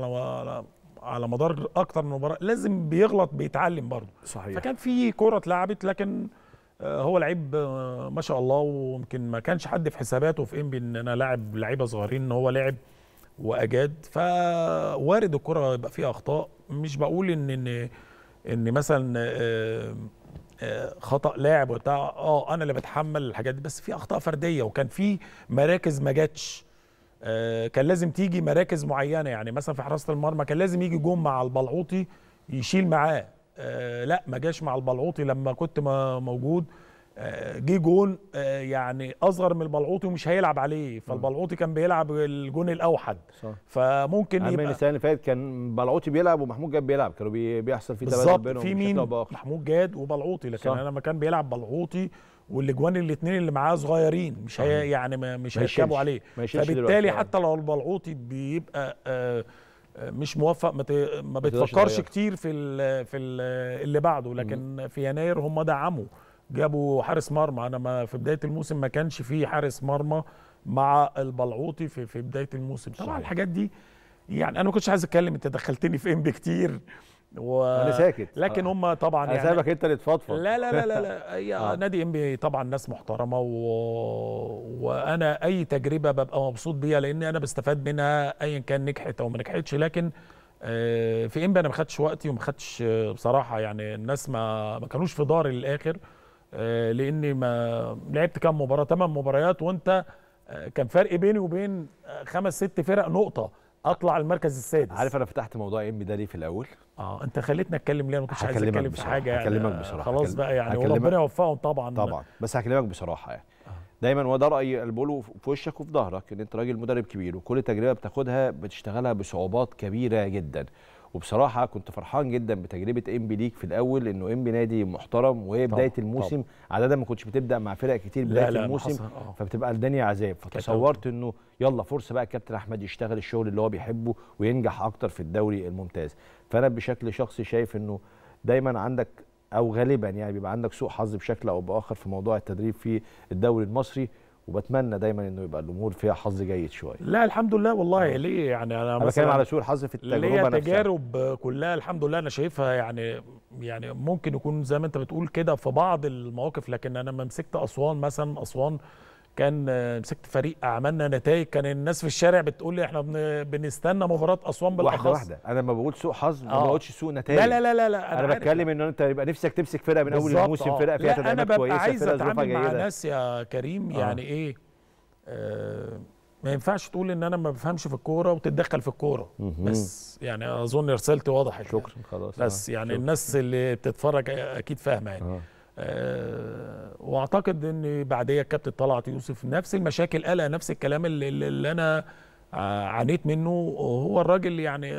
على مدار اكتر من مباراه لازم بيغلط، بيتعلم برضه صحيح. فكان في كوره اتلعبت، لكن هو لعيب ما شاء الله، ويمكن ما كانش حد في حساباته في انبي ان انا لاعب لعيبه صغيرين ان هو لعب واجاد، فوارد الكره يبقى فيها اخطاء. مش بقول ان مثلا خطا لاعب وبتاع، انا اللي بتحمل الحاجات دي، بس في اخطاء فرديه، وكان في مراكز ما جاتش، كان لازم تيجي مراكز معينه. يعني مثلا في حراسه المرمى كان لازم يجي جون مع البلعوطي يشيل معاه، لا ما جاش مع البلعوطي لما كنت موجود، جه جون يعني اصغر من البلعوطي ومش هيلعب عليه، فالبلعوطي كان بيلعب الجون الاوحد صح. فممكن يبقى من السنه اللي فاتت كان بلعوطي بيلعب ومحمود جاد بيلعب، كانوا بيحصل في تبادل بينهم في مين محمود جاد وبلعوطي، لكن صح. انا لما كان بيلعب بلعوطي والاجوان الاثنين اللي معاه صغيرين مش هي يعني مش هيركبوا عليه، فبالتالي حتى لو البلعوطي بيبقى مش موفق ما بتفكرش كتير في اللي بعده. لكن في يناير هم دعموا، جابوا حارس مرمى. انا ما في بدايه الموسم ما كانش فيه حارس مرمى مع البلعوطي في بدايه الموسم. طبعا الحاجات دي يعني انا ما كنتش عايز اتكلم، انت دخلتني في انبي كتير انا ساكت، لكن هم طبعا يعني سايبك انت اللي تفضفض. لا لا لا لا, لا. يا نادي انبي طبعا ناس محترمه، وانا اي تجربه ببقى مبسوط بيها، لان انا بستفاد منها ايا كان نجحت او ما نجحتش. لكن في انبي انا ما خدتش وقتي وما خدتش بصراحه، يعني الناس ما كانوش في داري للاخر، لاني ما لعبت كام مباراه 8 مباريات، وانت كان فرق بيني وبين 5 6 فرق نقطه، اطلع المركز السادس. عارف انا فتحت موضوع انبي ده ليه في الاول؟ انت خليتني اتكلم ليه؟ انا ما كنتش عايز اتكلم في حاجه، هكلمك بصراحه خلاص بقى يعني، وربنا يوفقهم طبعا بس هكلمك بصراحه يعني. دايما وده رايي اللي بقوله في وشك وفي ظهرك، ان انت راجل مدرب كبير، وكل تجربه بتاخدها بتشتغلها بصعوبات كبيره جدا. وبصراحه كنت فرحان جدا بتجربه انبي ليك في الاول، انه انبي نادي محترم، وهي بدايه الموسم عاده ما كنتش بتبدا مع فرق كتير بدايه الموسم، فبتبقى الدنيا عذاب. فتصورت انه يلا فرصه بقى الكابتن احمد يشتغل الشغل اللي هو بيحبه وينجح اكتر في الدوري الممتاز. فانا بشكل شخصي شايف انه دايما عندك او غالبا يعني بيبقى عندك سوء حظ بشكل او باخر في موضوع التدريب في الدوري المصري، وبتمنى دايما انه يبقى الامور فيها حظ جيد شويه. لا الحمد لله والله. ليه يعني انا بتكلم على سوء الحظ في التجربه نفسها، ليه التجارب كلها الحمد لله انا شايفها يعني ممكن يكون زي ما انت بتقول كده في بعض المواقف. لكن انا لما مسكت اسوان مثلا، اسوان كان مسكت فريق، عملنا نتائج، كان الناس في الشارع بتقول لي احنا بنستنى مباراه اسوان بالاخص. واحده انا ما بقول سوء حظ، ما بقولش سوء نتائج، لا لا لا لا. انا بتكلم ان انت يبقى نفسك تمسك فرقه من اول الموسم، فرقه فيها تدعيمات كويسه، فرقه ظروفها جيده. انا ببقى عايز اتعامل مع ناس يا كريم يعني ايه، ما ينفعش تقول ان انا ما بفهمش في الكوره وتتدخل في الكوره بس يعني اظن رسالتي وضحت. شكرا خلاص. بس يعني الناس اللي بتتفرج اكيد فاهمه يعني. واعتقد ان بعديه الكابتن طلعت يوسف نفس المشاكل، قالها نفس الكلام اللي انا عانيت منه. هو الراجل يعني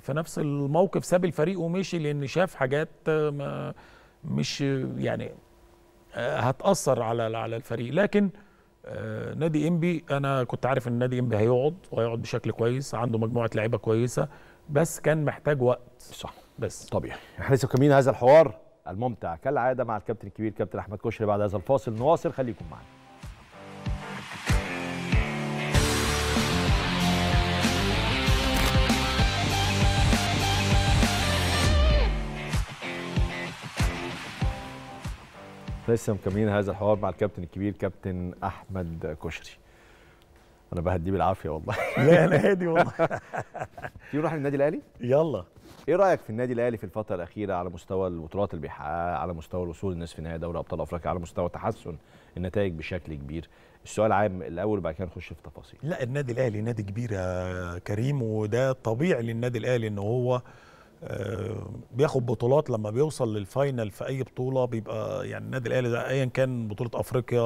في نفس الموقف ساب الفريق ومشي لان شاف حاجات مش يعني هتأثر على الفريق. لكن نادي إنبي انا كنت عارف ان نادي إنبي هيقعد بشكل كويس، عنده مجموعه لعيبه كويسه، بس كان محتاج وقت. صح، بس طبيعي. احنا لسه مكملين هذا الحوار الممتع كالعاده مع الكابتن الكبير كابتن احمد كشري بعد هذا الفاصل. نواصل، خليكم معنا. لسه مكملين هذا الحوار مع الكابتن الكبير كابتن احمد كشري. انا بهديه بالعافيه والله. لا انا هادي والله. تيجي نروح للنادي الاهلي؟ يلا. ايه رايك في النادي الاهلي في الفتره الاخيره على مستوى البطولات اللي بيحققها، على مستوى الوصول لنصف نهائي دوري ابطال افريقيا، على مستوى تحسن النتائج بشكل كبير؟ السؤال عام الاول وبعد كده نخش في تفاصيل. لا النادي الاهلي نادي كبير يا كريم، وده طبيعي للنادي الاهلي ان هو بياخد بطولات. لما بيوصل للفاينل في اي بطوله بيبقى يعني النادي الاهلي ده ايا كان بطوله افريقيا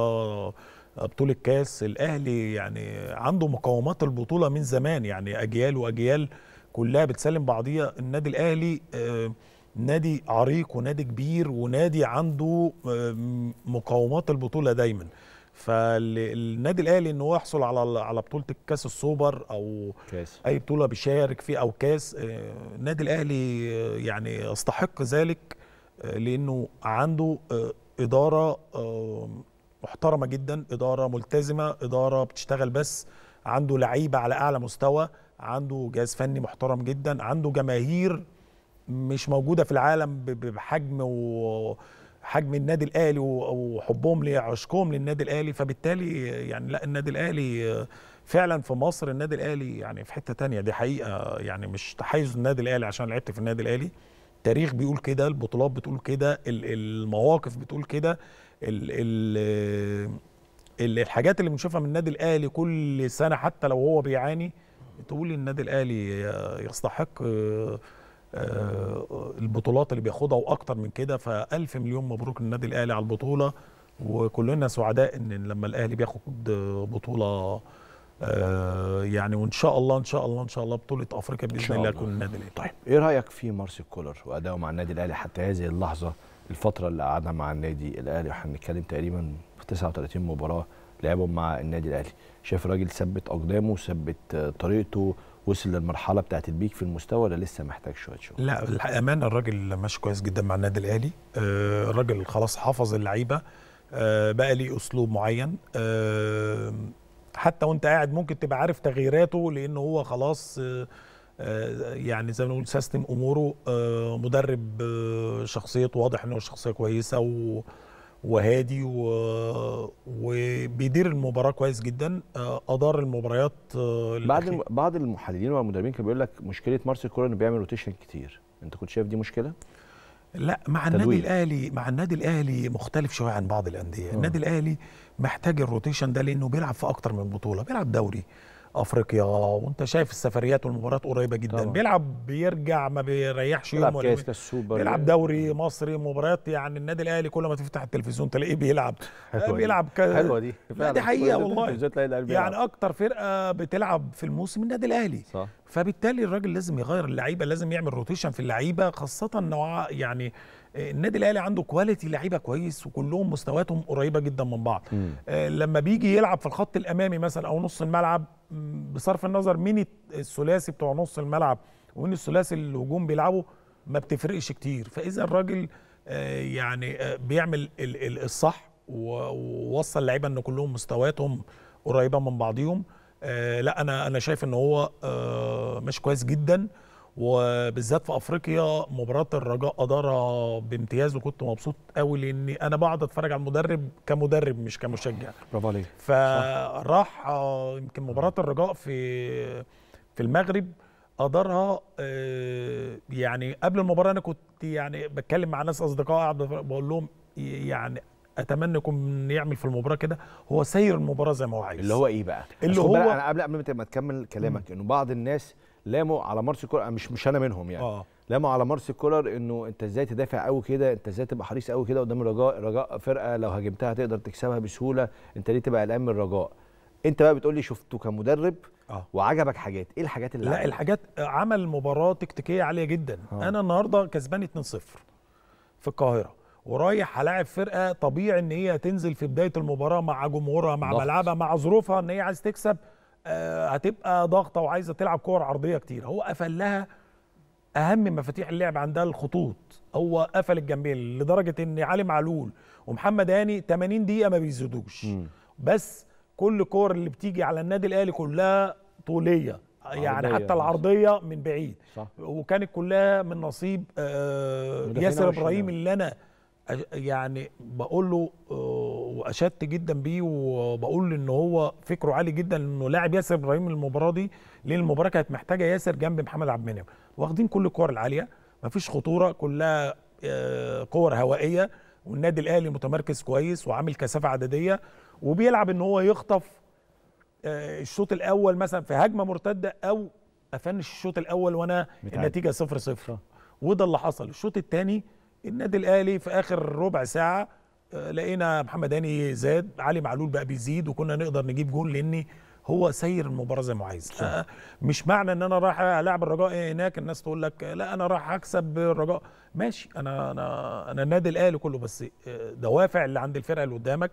بطوله كاس، الاهلي يعني عنده مقومات البطوله من زمان، يعني اجيال واجيال كلها بتسلم بعضيها. النادي الاهلي نادي عريق ونادي كبير ونادي عنده مقومات البطوله دايما. فالنادي الاهلي انه يحصل على بطوله كاس السوبر او كاس اي بطوله بيشارك فيه او كاس، النادي الاهلي يعني يستحق ذلك لانه عنده اداره محترمه جدا، اداره ملتزمه، اداره بتشتغل، بس عنده لعيبه على اعلى مستوى، عنده جهاز فني محترم جدا، عنده جماهير مش موجوده في العالم بحجم حجم النادي الاهلي وحبهم لعشقهم للنادي الاهلي. فبالتالي يعني لا النادي الاهلي فعلا في مصر، النادي الاهلي يعني في حته تانية، دي حقيقه يعني مش تحيز النادي الاهلي عشان لعبت في النادي الاهلي. التاريخ بيقول كده، البطولات بتقول كده، المواقف بتقول كده، الحاجات اللي بنشوفها من النادي الاهلي كل سنه حتى لو هو بيعاني تقول النادي الاهلي يستحق البطولات اللي بياخدها واكتر من كده. فالف مليون مبروك للنادي الاهلي على البطوله، وكلنا سعداء ان لما الاهلي بياخد بطوله يعني، وان شاء الله ان شاء الله ان شاء الله بطوله افريقيا باذن الله يكون النادي الاهلي. طيب ايه رايك في مارسيل كولر واداؤه مع النادي الاهلي حتى هذه اللحظه؟ الفتره اللي قعدها مع النادي الاهلي احنا بنتكلم تقريبا في 39 مباراه لعبهم مع النادي الاهلي، شايف الراجل ثبت اقدامه، ثبت طريقته، وصل للمرحله بتاعت البيك في المستوى ولا لسه محتاج شويه شغل؟ لا الامانه الراجل ماشي كويس جدا مع النادي الاهلي، الراجل خلاص حافظ اللعيبه، بقى ليه اسلوب معين، حتى وانت قاعد ممكن تبقى عارف تغييراته لان هو خلاص يعني زي ما نقول سيستم اموره، مدرب شخصيته واضح ان هو شخصيه كويسه وهادي وبيدير المباراه كويس جدا، ادار المباريات. بعض المحللين والمدربين كانوا بيقول لك مشكله مارسيل كولر انه بيعمل روتيشن كتير، انت كنت شايف دي مشكله؟ لا مع النادي الاهلي، مع النادي الاهلي مختلف شويه عن بعض الانديه، النادي الاهلي محتاج الروتيشن ده لانه بيلعب في اكتر من بطوله، بيلعب دوري افريقيا وانت شايف السفريات والمباريات قريبه جدا طبعا. بيلعب بيرجع ما بيريحش يوم ولا بيلعب دوري مصري مباريات، يعني النادي الاهلي كل ما تفتح التلفزيون تلاقيه بيلعب حلوه دي فعلا. دي حقيقه والله يعني اكتر فرقه بتلعب في الموسم النادي الاهلي صح. فبالتالي الراجل لازم يغير اللعيبه، لازم يعمل روتيشن في اللعيبه، خاصه انه يعني النادي الاهلي عنده كواليتي لعيبه كويس وكلهم مستوياتهم قريبه جدا من بعض. لما بيجي يلعب في الخط الامامي مثلا او نص الملعب، بصرف النظر مين الثلاثي بتوع نص الملعب ومين الثلاثي الهجوم بيلعبوا ما بتفرقش كتير. فاذا الراجل يعني بيعمل الصح ووصل اللعيبه ان كلهم مستوياتهم قريبه من بعضهم، لا انا شايف ان هو مش كويس جدا، وبالذات في افريقيا مباراه الرجاء ادارها بامتياز، وكنت مبسوط قوي لان انا بقعد اتفرج على المدرب كمدرب مش كمشجع. برافو عليك. فراح يمكن مباراه الرجاء في المغرب ادارها يعني قبل المباراه انا كنت يعني بتكلم مع ناس اصدقاء قاعد بقول لهم يعني اتمنى انكم يعمل في المباراه كده، هو سير المباراه زي ما هو عايز. اللي هو ايه بقى؟ اللي هو انا قبل ما تكمل كلامك انه بعض الناس لاموا على مارسيل كولر، مش انا منهم يعني، لاموا على مارسيل كولر انه انت ازاي تدافع قوي كده، انت ازاي تبقى حريص قوي كده قدام الرجاء. الرجاء فرقه لو هاجمتها هتقدر تكسبها بسهوله، انت ليه تبقى قلقان من الرجاء؟ انت بقى بتقول لي شفته كمدرب وعجبك حاجات، ايه الحاجات اللي لا الحاجات؟ عمل مباراه تكتيكيه عاليه جدا. انا النهارده كسبان 2-0 في القاهره، ورايح هلاعب فرقه طبيعي ان هي تنزل في بدايه المباراه مع جمهورها، مع ملعبها، مع ظروفها، ان هي عايز تكسب، هتبقى ضاغطه وعايزه تلعب كور عرضيه كتير. هو قفل لها اهم مفاتيح اللعب عندها، الخطوط. هو قفل الجنبين لدرجه ان علي معلول ومحمد هاني 80 دقيقه ما بيزيدوش، بس كل كور اللي بتيجي على النادي الاهلي كلها طوليه، يعني حتى العرضيه من بعيد صح. وكانت كلها من نصيب ياسر ابراهيم، اللي انا يعني بقول له واشدت جدا بيه، وبقول ان هو فكره عالي جدا انه لاعب ياسر ابراهيم المباراه دي، لان المباراه كانت محتاجه ياسر جنب محمد عبد المنعم. واخدين كل الكور العاليه، مفيش خطوره، كلها كور هوائيه، والنادي الاهلي متمركز كويس وعامل كثافه عدديه، وبيلعب ان هو يخطف الشوط الاول مثلا في هجمه مرتده، او افنش الشوط الاول وانا النتيجه 0-0. وده اللي حصل. الشوط الثاني النادي الاهلي في اخر ربع ساعه لقينا محمد هاني زاد، علي معلول بقى بيزيد، وكنا نقدر نجيب جول لان هو سير المباراه زي ما عايز. مش معنى ان انا رايح العب الرجاء هناك الناس تقول لك لا انا رايح اكسب الرجاء. ماشي، انا النادي الاهلي كله، بس دوافع اللي عند الفرقه اللي قدامك،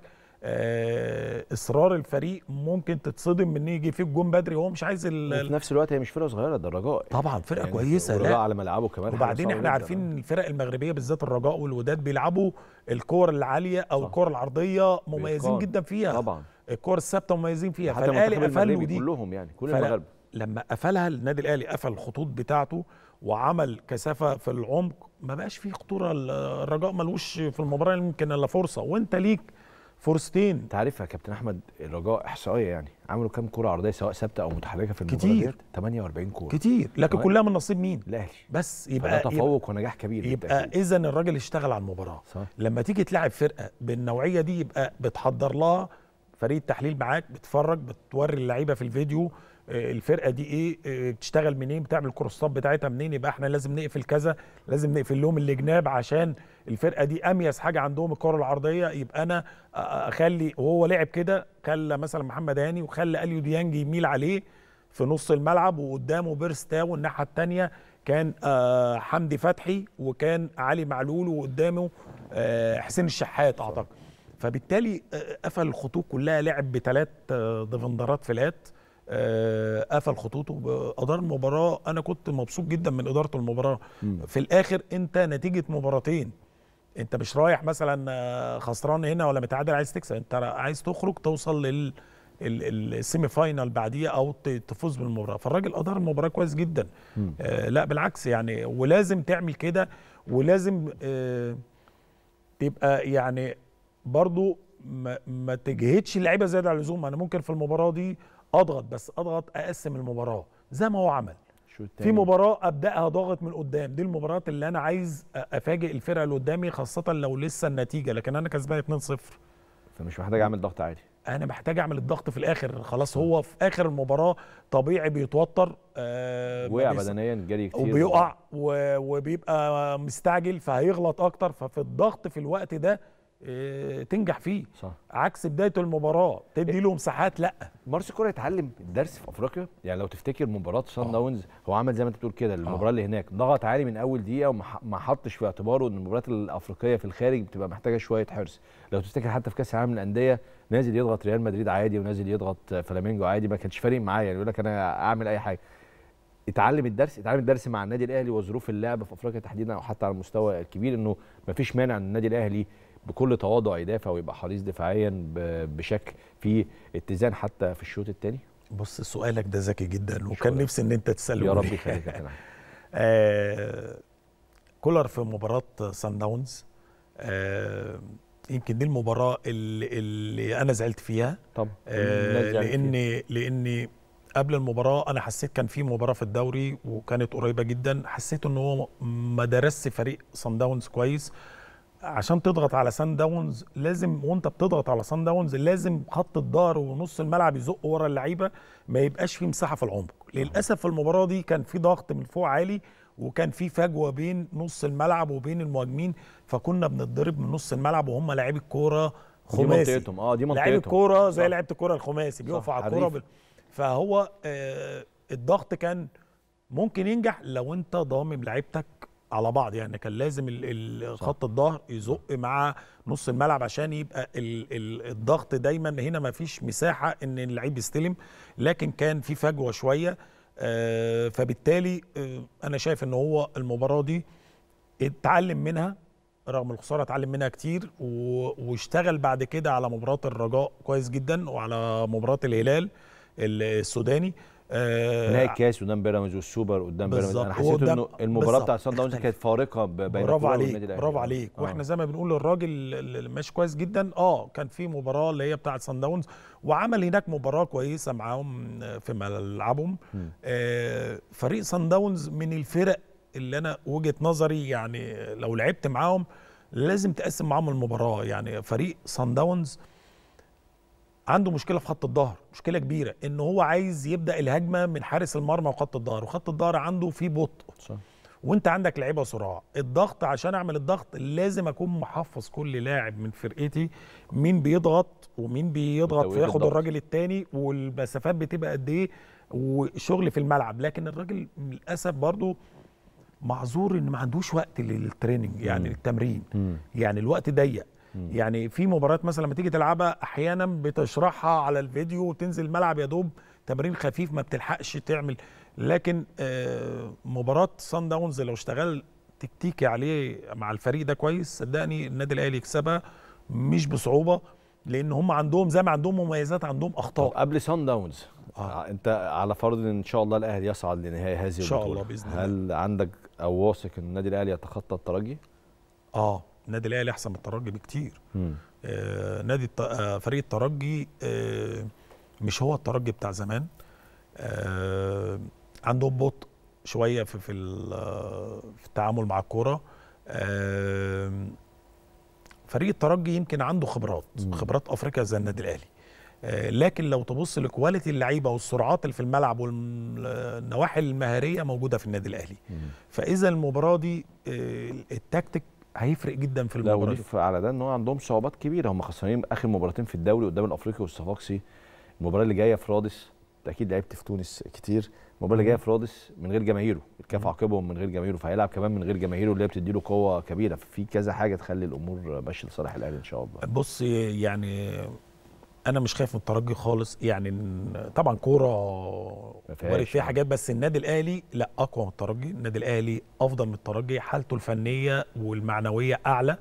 اصرار الفريق، ممكن تتصدم من يجي فيك جون بدري وهو مش عايز في نفس الوقت هي مش فرقه صغيره، ده الرجاء طبعا فرقه يعني كويسه، لا على ملعبه كمان. وبعدين احنا عارفين الفرق المغربيه بالذات الرجاء والوداد بيلعبوا الكور العاليه او الكور العرضيه مميزين بيكار. جدا فيها طبعا الكور الثابته مميزين فيها، فالاهلي قفلوا دي كلهم يعني كل المغرب لما قفلها النادي الاهلي قفل الخطوط بتاعته وعمل كثافه في العمق، ما بقاش فيه خطوره. الرجاء ملوش في المباراه يمكن الا فرصه، وانت ليك فرصتين. تعرف يا كابتن احمد الرجاء احصائيه يعني عملوا كام كوره عرضيه سواء ثابته او متحركه في المباراه؟ كتير، 48 كوره كتير، لكن كلها من نصيب مين؟ الاهلي بس. يبقى تفوق ونجاح كبير، يبقى اذا الراجل اشتغل على المباراه صح. لما تيجي تلعب فرقه بالنوعيه دي يبقى بتحضر لها فريق تحليل معاك، بتفرج، بتوري اللعيبه في الفيديو الفرقه دي ايه بتشتغل منين، بتعمل الكورسات بتاعتها منين. يبقى احنا لازم نقفل كذا، لازم نقفل لهم الجناب عشان الفرقه دي اميز حاجه عندهم الكره العرضيه. يبقى انا اخلي وهو لعب كده، خلى مثلا محمد هاني وخلى اليو ديانج يميل عليه في نص الملعب، وقدامه بيرستاو، والناحيه الثانيه كان حمدي فتحي، وكان علي معلول، وقدامه حسين الشحات اعتقد. فبالتالي قفل الخطوط كلها، لعب بثلاث ديفندرات فلات، قفل خطوطه، ادار المباراه. انا كنت مبسوط جدا من اداره المباراه. في الاخر انت نتيجه مباراتين، انت مش رايح مثلا خسران هنا ولا متعادل عايز تكسب، انت عايز تخرج توصل للسيمي فاينال بعديها او تفوز بالمباراه. فالراجل ادار المباراه كويس جدا. لا بالعكس يعني، ولازم تعمل كده، ولازم تبقى يعني برضو ما تجهدش اللعيبه زياده عن اللزوم. انا ممكن في المباراه دي اضغط، بس اضغط اقسم المباراه زي ما هو عمل في مباراه ابداها ضاغط من قدام. دي المباريات اللي انا عايز افاجئ الفرقه اللي قدامي، خاصه لو لسه النتيجه، لكن انا كسبان 2-0 فمش محتاج اعمل ضغط عالي. انا محتاج اعمل الضغط في الاخر خلاص. هو في اخر المباراه طبيعي بيتوتر، وقع بدنيا، جري كتير، وبيقع وبيبقى مستعجل فهيغلط اكتر. ففي الضغط في الوقت ده تنجح فيه صح. عكس بدايه المباراه تدي له مساحات. لا مارسيل كولر اتعلم الدرس في افريقيا، يعني لو تفتكر مباراه صن داونز هو عمل زي ما انت بتقول كده المباراه اللي هناك ضغط عالي من اول دقيقه، وما حطش في اعتباره ان المباريات الافريقيه في الخارج بتبقى محتاجه شويه حرص. لو تفتكر حتى في كاس العالم للانديه نازل يضغط ريال مدريد عادي، ونازل يضغط فلامينجو عادي، ما كانش فارق معايا، يعني يقول لك انا اعمل اي حاجه. اتعلم الدرس مع النادي الاهلي وظروف اللعب في افريقيا تحديدا، او حتى على المستوى الكبير، انه ما فيش مانع ان النادي الاهلي بكل تواضع يدافع ويبقى حريص دفاعيا بشكل في اتزان حتى في الشوط الثاني. بص سؤالك ده ذكي جدا، وكان نفسي ان انت تساله يا رب يخليك. انا كولر في مباراه صن داونز يمكن دي المباراه اللي انا زعلت فيها طبعا، لان قبل المباراه انا حسيت كان في مباراه في الدوري وكانت قريبه جدا، حسيت ان هو ما درسش فريق صن داونز كويس. عشان تضغط على صن داونز لازم، وانت بتضغط على صن داونز لازم خط الظهر ونص الملعب يزق ورا اللعيبه، ما يبقاش في مساحه في العمق. للاسف في المباراه دي كان في ضغط من فوق عالي، وكان في فجوه بين نص الملعب وبين المهاجمين، فكنا بنتضرب من نص الملعب وهم لاعبي الكوره خماسي. دي منطقتهم، اه دي منطقتهم، لاعبي الكوره زي لعيبه الكوره الخماسي بيقفوا على الكوره فهو الضغط كان ممكن ينجح لو انت ضامن لعيبتك على بعض، يعني كان لازم خط الظهر يزق مع نص الملعب عشان يبقى الضغط دايما هنا، ما فيش مساحه ان اللعيب يستلم، لكن كان في فجوه شويه. فبالتالي انا شايف ان هو المباراه دي اتعلم منها رغم الخساره، اتعلم منها كتير واشتغل بعد كده على مباراه الرجاء كويس جدا وعلى مباراه الهلال السوداني، نهائي الكاس قدام بيراميدز والسوبر قدام بيراميدز. انا حسيت انه المباراه بتاع صن داونز كانت فارقه بين الكوره والنادي الاهلي. برافو عليك، واحنا زي ما بنقول للراجل ماشي كويس جدا. كان في مباراه اللي هي بتاعه صن داونز، وعمل هناك مباراه كويسه معاهم في ملعبهم. فريق صن داونز من الفرق اللي انا وجهه نظري يعني لو لعبت معاهم لازم تقسم معاهم المباراه. يعني فريق صن داونز عنده مشكله في خط الظهر، مشكله كبيره، ان هو عايز يبدا الهجمه من حارس المرمى وخط الظهر، وخط الظهر عنده فيه بطء، وانت عندك لعيبه صراع. الضغط عشان اعمل الضغط لازم اكون محفظ كل لاعب من فرقتي مين بيضغط ومين بيضغط فياخد الراجل الثاني، والمسافات بتبقى قد ايه، وشغل في الملعب. لكن الراجل للاسف برضه معذور ان ما عندوش وقت للتريننج، يعني للتمرين، يعني الوقت ضيق. يعني في مباريات مثلا لما تيجي تلعبها احيانا بتشرحها على الفيديو وتنزل الملعب يا دوب تمرين خفيف، ما بتلحقش تعمل. لكن مباراه صن داونز لو اشتغل تكتيكي عليه مع الفريق ده كويس، صدقني النادي الاهلي يكسبها مش بصعوبه، لان هم عندهم زي ما عندهم مميزات عندهم اخطاء. قبل صن داونز انت على فرض ان شاء الله الاهلي يصعد لنهايه هذه البطوله، ان شاء الله باذن الله، هل عندك او واثق ان النادي الاهلي يتخطى الترجي؟ النادي الاهلي احسن من الترجي بكتير. فريق الترجي مش هو الترجي بتاع زمان، عندهم بطء شويه في التعامل مع الكوره. فريق الترجي يمكن عنده خبرات افريقيا زي النادي الاهلي، لكن لو تبص لكواليتي اللعيبه والسرعات اللي في الملعب والنواحي المهاريه موجوده في النادي الاهلي. فاذا المباراه دي التكتيك هيفرق جدا في المباراه. لو نضيف على ده ان هو عندهم صعوبات كبيره، هم خسرانين اخر مباراتين في الدوري قدام الافريقي والصفاقسي. المباراه اللي جايه في رادس، اكيد لعبت في تونس كتير، المباراه اللي جايه في رادس من غير جماهيره، الكاف عاقبهم من غير جماهيره، فهيلعب كمان من غير جماهيره اللي هي بتدي له قوه كبيره. في كذا حاجه تخلي الامور ماشيه لصالح الاهلي ان شاء الله. بص يعني انا مش خايف من الترجي خالص، يعني طبعا كوره وارد فيها حاجات، بس النادي الاهلي لا، اقوى من الترجي، النادي الاهلي افضل من الترجي، حالته الفنيه والمعنويه اعلى.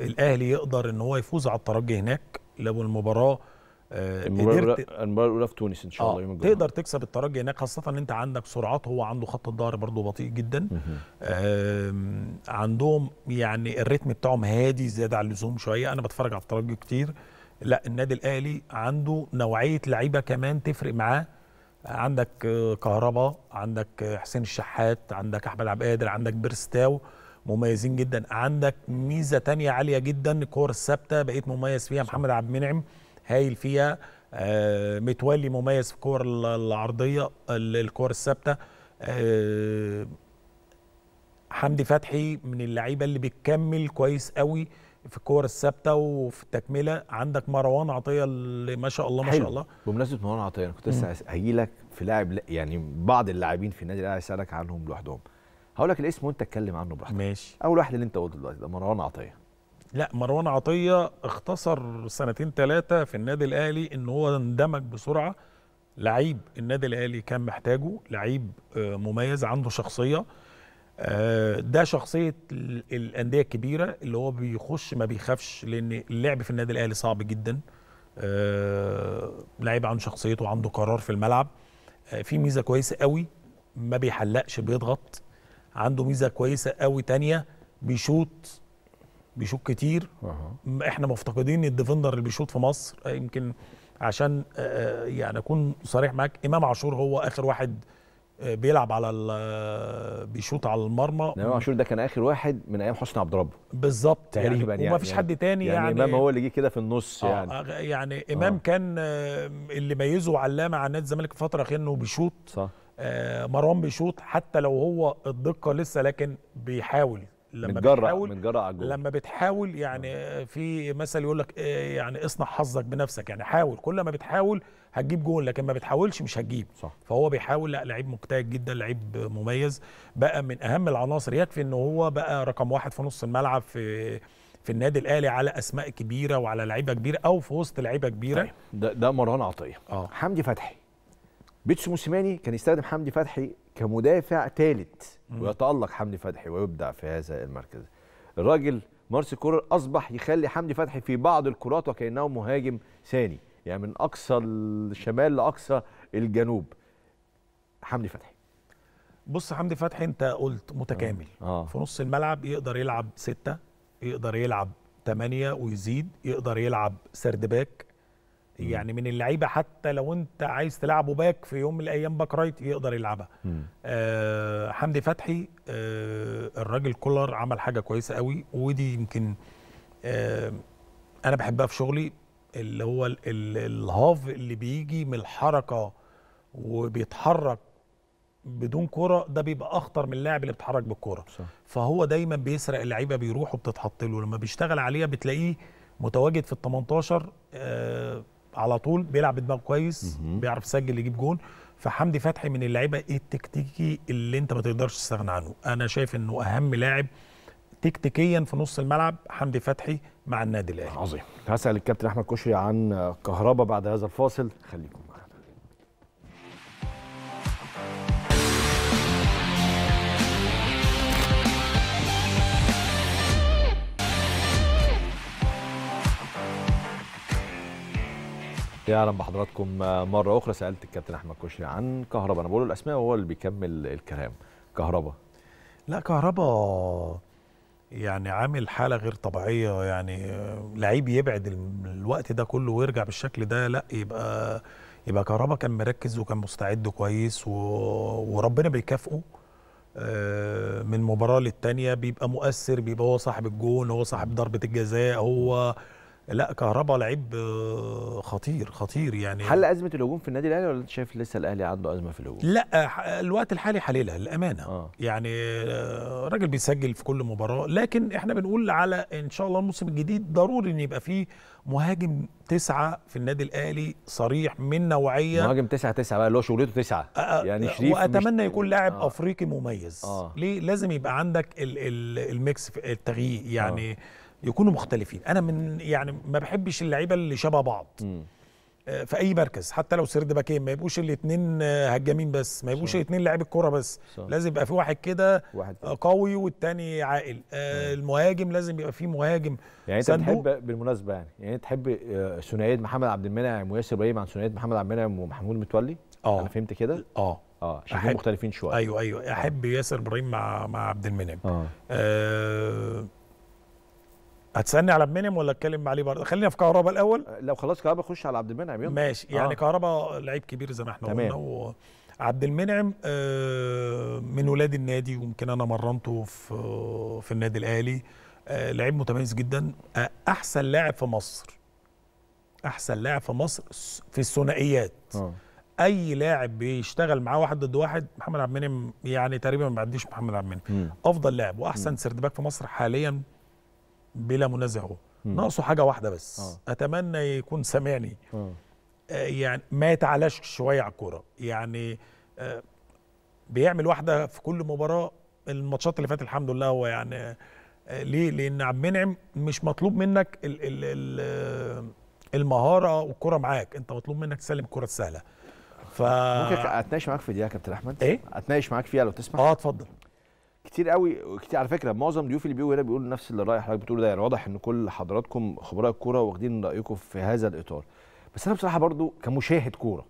الاهلي يقدر ان هو يفوز على الترجي هناك لو المباراه المباراه الاولى في تونس ان شاء الله يوم الجمعه تقدر تكسب الترجي هناك، خاصه ان انت عندك سرعات، هو عنده خط الظهر برضه بطيء جدا. عندهم يعني الريتم بتاعهم هادي زياده عن اللزوم شويه، انا بتفرج على الترجي كتير. لا النادي الاهلي عنده نوعيه لعيبه كمان تفرق معاه، عندك كهربا، عندك حسين الشحات، عندك احمد عبد القادر، عندك بيرستاو، مميزين جدا. عندك ميزه ثانيه عاليه جدا، الكور الثابته بقيت مميز فيها، محمد عبد المنعم هايل فيها، متولي مميز في الكور العرضيه، الكور الثابته، حمدي فتحي من اللعيبه اللي بتكمل كويس قوي في الكور الثابته وفي التكمله. عندك مروان عطيه اللي ما شاء الله ما شاء الله. بمناسبه مروان عطيه انا كنت لسه هجي لك في لاعب، يعني بعض اللاعبين في النادي الاهلي هسالك عنهم لوحدهم، هقول لك الاسم وانت اتكلم عنه براحتك. ماشي. اول واحد اللي انت قلته دلوقتي ده مروان عطيه. لا مروان عطية اختصر سنتين ثلاثة في النادي الأهلي، إن هو اندمج بسرعة، لعيب النادي الأهلي كان محتاجه، لعيب مميز عنده شخصية. ده شخصية الأندية الكبيرة اللي هو بيخش ما بيخافش، لأن اللعب في النادي الأهلي صعب جدا. لعيب عنده شخصيته وعنده قرار في الملعب، في ميزة كويسة قوي ما بيحلقش، بيضغط. عنده ميزة كويسة قوي تانية، بيشوط كتير. احنا مفتقدين الديفندر اللي بيشوط في مصر، يمكن عشان يعني اكون صريح معاك، امام عاشور هو اخر واحد بيلعب على بيشوط على المرمى. امام عاشور ده كان اخر واحد من ايام حسني عبد ربه بالظبط تقريبا، يعني ومفيش حد تاني. يعني امام هو اللي جه كده في النص. يعني امام كان اللي ميزه وعلامه على نادي الزمالك الفتره الاخيره انه بيشوط، مروان بيشوط حتى لو هو الدقه لسه، لكن بيحاول لما بتحاول يعني في مثل يقول لك يعني اصنع حظك بنفسك، يعني حاول، كل ما بتحاول هتجيب جول، لكن ما بتحاولش مش هتجيب. صح. فهو بيحاول، لا لعيب مجتهد جدا، لعيب مميز، بقى من اهم العناصر. يكفي ان هو بقى رقم واحد في نص الملعب في النادي الاهلي، على اسماء كبيره وعلى لعيبه كبيره او في وسط لعيبه كبيره. طيب. ده مروان عطيه. حمدي فتحي، بيتسو موسيماني كان يستخدم حمدي فتحي كمدافع ثالث، ويتألق حمدي فتحي ويبدع في هذا المركز. الراجل مارسيل كولر اصبح يخلي حمدي فتحي في بعض الكرات وكأنه مهاجم ثاني، يعني من اقصى الشمال لاقصى الجنوب. حمدي فتحي، بص حمدي فتحي انت قلت متكامل. في نص الملعب يقدر يلعب 6، يقدر يلعب 8 ويزيد، يقدر يلعب سردباك، يعني من اللعيبه حتى لو انت عايز تلعبه باك في يوم من الايام، باك رايت يقدر يلعبها. حمدي فتحي الراجل كولر عمل حاجه كويسه قوي، ودي يمكن انا بحبها في شغلي، اللي هو الهاف اللي بيجي من الحركه وبيتحرك بدون كرة، ده بيبقى اخطر من اللاعب اللي بيتحرك بالكرة. فهو دايما بيسرق اللعيبه، بيروح وبتتحط له، لما بيشتغل عليها بتلاقيه متواجد في ال18 على طول، بيلعب بدماغه كويس، بيعرف يسجل يجيب جون. فحمدي فتحي من اللعيبه التكتيكي اللي انت ما تقدرش تستغنى عنه. انا شايف انه اهم لاعب تكتيكيا في نص الملعب حمدي فتحي مع النادي الاهلي. عظيم. هسال الكابتن احمد كشري عن كهربا بعد هذا الفاصل، خليكم معنا. اهلا بحضراتكم مره اخرى. سالت الكابتن احمد كشري عن كهربا، انا بقول له الاسماء وهو اللي بيكمل الكلام. كهربا، لا كهربا يعني عامل حاله غير طبيعيه، يعني لعيب يبعد الوقت ده كله ويرجع بالشكل ده، لا يبقى كهربا كان مركز وكان مستعد كويس، وربنا بيكافئه من مباراه للتانيه، بيبقى مؤثر، بيبقى هو صاحب الجون، هو صاحب ضربه الجزاء، هو لا كهربا لعيب خطير خطير. يعني حل ازمه الهجوم في النادي الاهلي، ولا انت شايف لسه الاهلي عنده ازمه في الهجوم؟ لا الوقت الحالي حليلها للامانه. يعني راجل بيسجل في كل مباراه، لكن احنا بنقول على ان شاء الله الموسم الجديد ضروري ان يبقى فيه مهاجم 9 في النادي الاهلي صريح من نوعيه. مهاجم 9 بقى اللي هو شغلته 9 يعني شريف، واتمنى يكون لاعب افريقي مميز. ليه لازم يبقى عندك الميكس في التغيير، يعني يكونوا مختلفين. انا من يعني ما بحبش اللعيبه اللي شبه بعض في اي مركز، حتى لو سرد باكين ما يبقوش الاثنين هجامين بس، ما يبقوش الاثنين لاعبي الكوره بس. لازم يبقى في واحد كده قوي والثاني عاقل. المهاجم لازم يبقى في مهاجم يعني صندوق. انت تحب بالمناسبه يعني تحب ثنائيه محمد عبد المنعم وياسر ابراهيم عن ثنائيه محمد عبد المنعم ومحمود متولي؟ انا فهمت كده. شايفين مختلفين شويه. ايوه احب ياسر ابراهيم مع عبد المنعم. هتسألني على عبد المنعم ولا اتكلم عليه برضه؟ خلينا في كهربا الاول. لو خلاص كهربا خش على عبد المنعم يلا. ماشي. يعني كهربا لعيب كبير زي ما احنا قلنا. عبد المنعم من ولاد النادي، ويمكن انا مرنته في النادي الاهلي. لعيب متميز جدا، احسن لاعب في مصر. احسن لاعب في مصر في الثنائيات. اي لاعب بيشتغل معاه واحد ضد واحد، محمد عبد المنعم يعني تقريبا ما بيعديش محمد عبد المنعم. افضل لاعب واحسن سردباك في مصر حاليا بلا منازع. هو ناقصه حاجه واحده بس. اتمنى يكون سامعني. يعني ما يتعلاش شويه على الكوره، يعني بيعمل واحده في كل مباراه. الماتشات اللي فاتت الحمد لله هو يعني ليه، لان عبد المنعم مش مطلوب منك المهاره والكوره معاك، انت مطلوب منك تسلم الكوره السهله. ممكن اتناقش معاك في دي يا كابتن احمد؟ ايه اتناقش معاك فيها لو تسمح؟ اتفضل. كتير قوي كتير على فكره، معظم ضيوفي اللي بيجوا هنا بيقولوا نفس اللي رايح حضرتك بتقوله ده، يعني واضح ان كل حضراتكم خبراء الكوره واخدين رايكم في هذا الاطار. بس انا بصراحه برضو كمشاهد كوره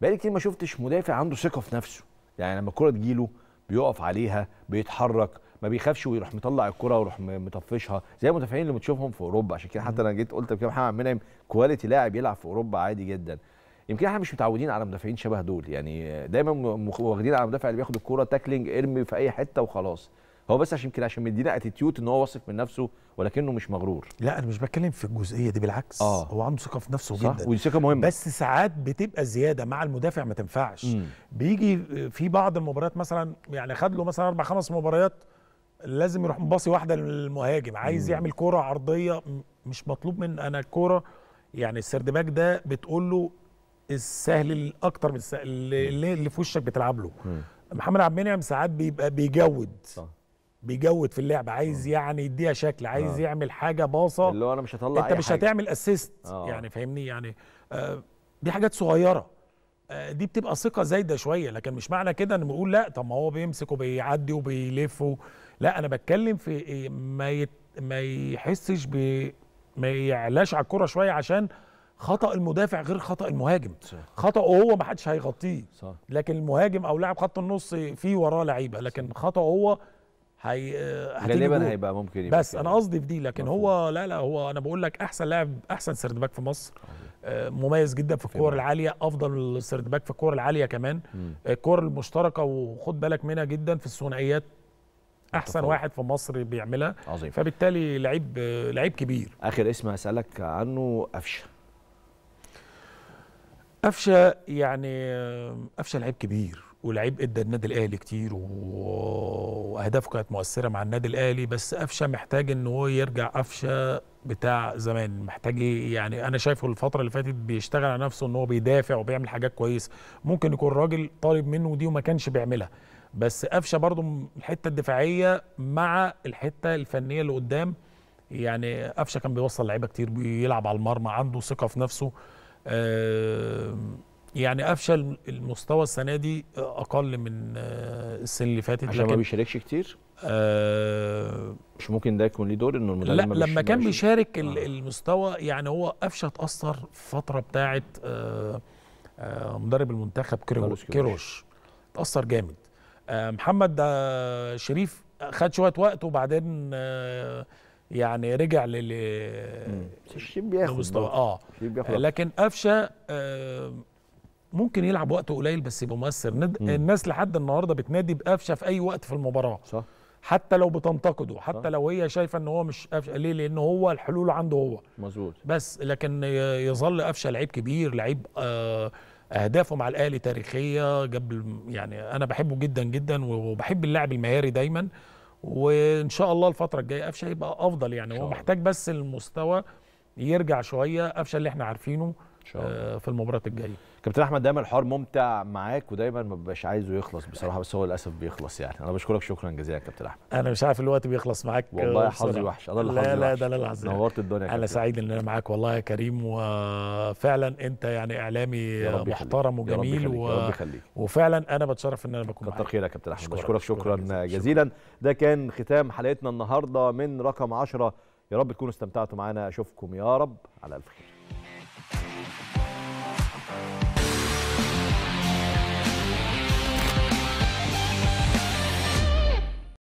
بقالي كتير ما شفتش مدافع عنده ثقه في نفسه، يعني لما الكوره تجيله بيقف عليها، بيتحرك، ما بيخافش ويروح مطلع الكوره ويروح مطفشها زي المدافعين اللي بتشوفهم في اوروبا. عشان كده حتى انا جيت قلت كده محمد عبد المنعم كواليتي لاعب يلعب في اوروبا عادي جدا. يمكن احنا مش متعودين على مدافعين شبه دول، يعني دايما واخدين على المدافع اللي بياخد الكوره تاكلينج ارمي في اي حته وخلاص. هو بس عشان مدينا اتيتيود ان هو واثق من نفسه ولكنه مش مغرور. لا انا مش بتكلم في الجزئيه دي، بالعكس هو عنده ثقه في نفسه جدا، ودي ثقه مهمه، بس ساعات بتبقى زياده مع المدافع ما تنفعش. بيجي في بعض المباريات مثلا، يعني خد له مثلا 4-5 مباريات لازم يروح مباصي واحده للمهاجم، عايز يعمل كوره عرضيه مش مطلوب من انا الكوره، يعني السردباك ده بتقول له السهل الاكتر من السهل اللي في وشك بتلعب له. محمد عبد المنعم ساعات بيبقى بيجود في اللعب، عايز يعني يديها شكل، عايز يعمل حاجه باصه اللي هو انا مش هطلع انت مش هتعمل اسيست، يعني فاهمني، يعني دي حاجات صغيره، دي بتبقى ثقه زايده شويه، لكن مش معنى كده ان بنقول لا طب ما هو بيمسك وبيعدي وبيلف لا انا بتكلم في ما يحسش ما يعلاش على الكره شويه، عشان خطأ المدافع غير خطأ المهاجم، خطأه هو ما حدش هيغطيه، لكن المهاجم او لاعب خط النص فيه وراه لعيبه، لكن خطأه هو غالبا هيبقى ممكن يبقى بس انا قصدي في دي، لكن مفهوم. هو لا هو انا بقول لك احسن لاعب، احسن سردباك في مصر، مميز جدا في الكور العاليه، افضل سردباك في الكور العاليه كمان، الكور المشتركه وخد بالك منها جدا في الثنائيات، احسن واحد في مصر بيعملها عظيم. فبالتالي لعيب كبير. اخر اسم هسالك عنه قفشه، يعني قفشه لعيب كبير ولعيب ادى النادي الاهلي كتير واهدافه كانت مؤثره مع النادي الاهلي، بس قفشه محتاج ان هو يرجع قفشه بتاع زمان، محتاج يعني انا شايفه الفتره اللي فاتت بيشتغل على نفسه ان هو بيدافع وبيعمل حاجات كويسه، ممكن يكون راجل طالب منه دي وما كانش بيعملها، بس قفشه برضه الحته الدفاعيه مع الحته الفنيه اللي قدام، يعني قفشه كان بيوصل لعيبه كتير، بيلعب على المرمى، عنده ثقه في نفسه، يعني قفشه المستوى السنه دي اقل من السنه اللي فاتت عشان ما بيشاركش كتير. مش ممكن ده يكون ليه دور انه المدرب لما كان بيشارك المستوى، يعني هو قفشه اتاثر فتره بتاعه مدرب المنتخب كيروش، اتاثر جامد. محمد شريف خد شويه وقت وبعدين يعني رجع للمستوى لكن قفشه ممكن يلعب وقت قليل بس يبقى مؤثر. الناس لحد النهارده بتنادي بقفشه في اي وقت في المباراه، صح، حتى لو بتنتقده، حتى لو هي شايفه ان هو مش قفشه، ليه؟ لان هو الحلول عنده هو، مظبوط، بس لكن يظل قفشه لعيب كبير، لعيب اهدافه مع الاهلي تاريخيه، جاب يعني انا بحبه جدا جدا وبحب اللاعب المهاري دايما، وان شاء الله الفتره الجايه قفشه يبقى افضل، يعني هو محتاج بس المستوى يرجع شويه، قفشه اللي احنا عارفينه في المباريات الجايه. كابتن احمد دايما الحوار ممتع معاك ودايما ما ببقاش عايزه يخلص بصراحه، بس هو للاسف بيخلص، يعني انا بشكرك شكرا جزيلا يا كابتن احمد. انا مش عارف الوقت بيخلص معاك والله، حظي وحش، انا اللي حظي وحش. لا ده انا اللي حظي، نورت الدنيا. انا سعيد ان انا معاك والله يا كريم، وفعلا انت يعني اعلامي محترم وجميل وفعلا انا بتشرف ان انا بكون معاك. كتر خيرك يا كابتن احمد، بشكرك شكرا جزيلا. ده كان ختام حلقتنا النهارده من رقم 10، يا رب تكونوا استمتعتوا معانا، اشوفكم يا رب على الف خير.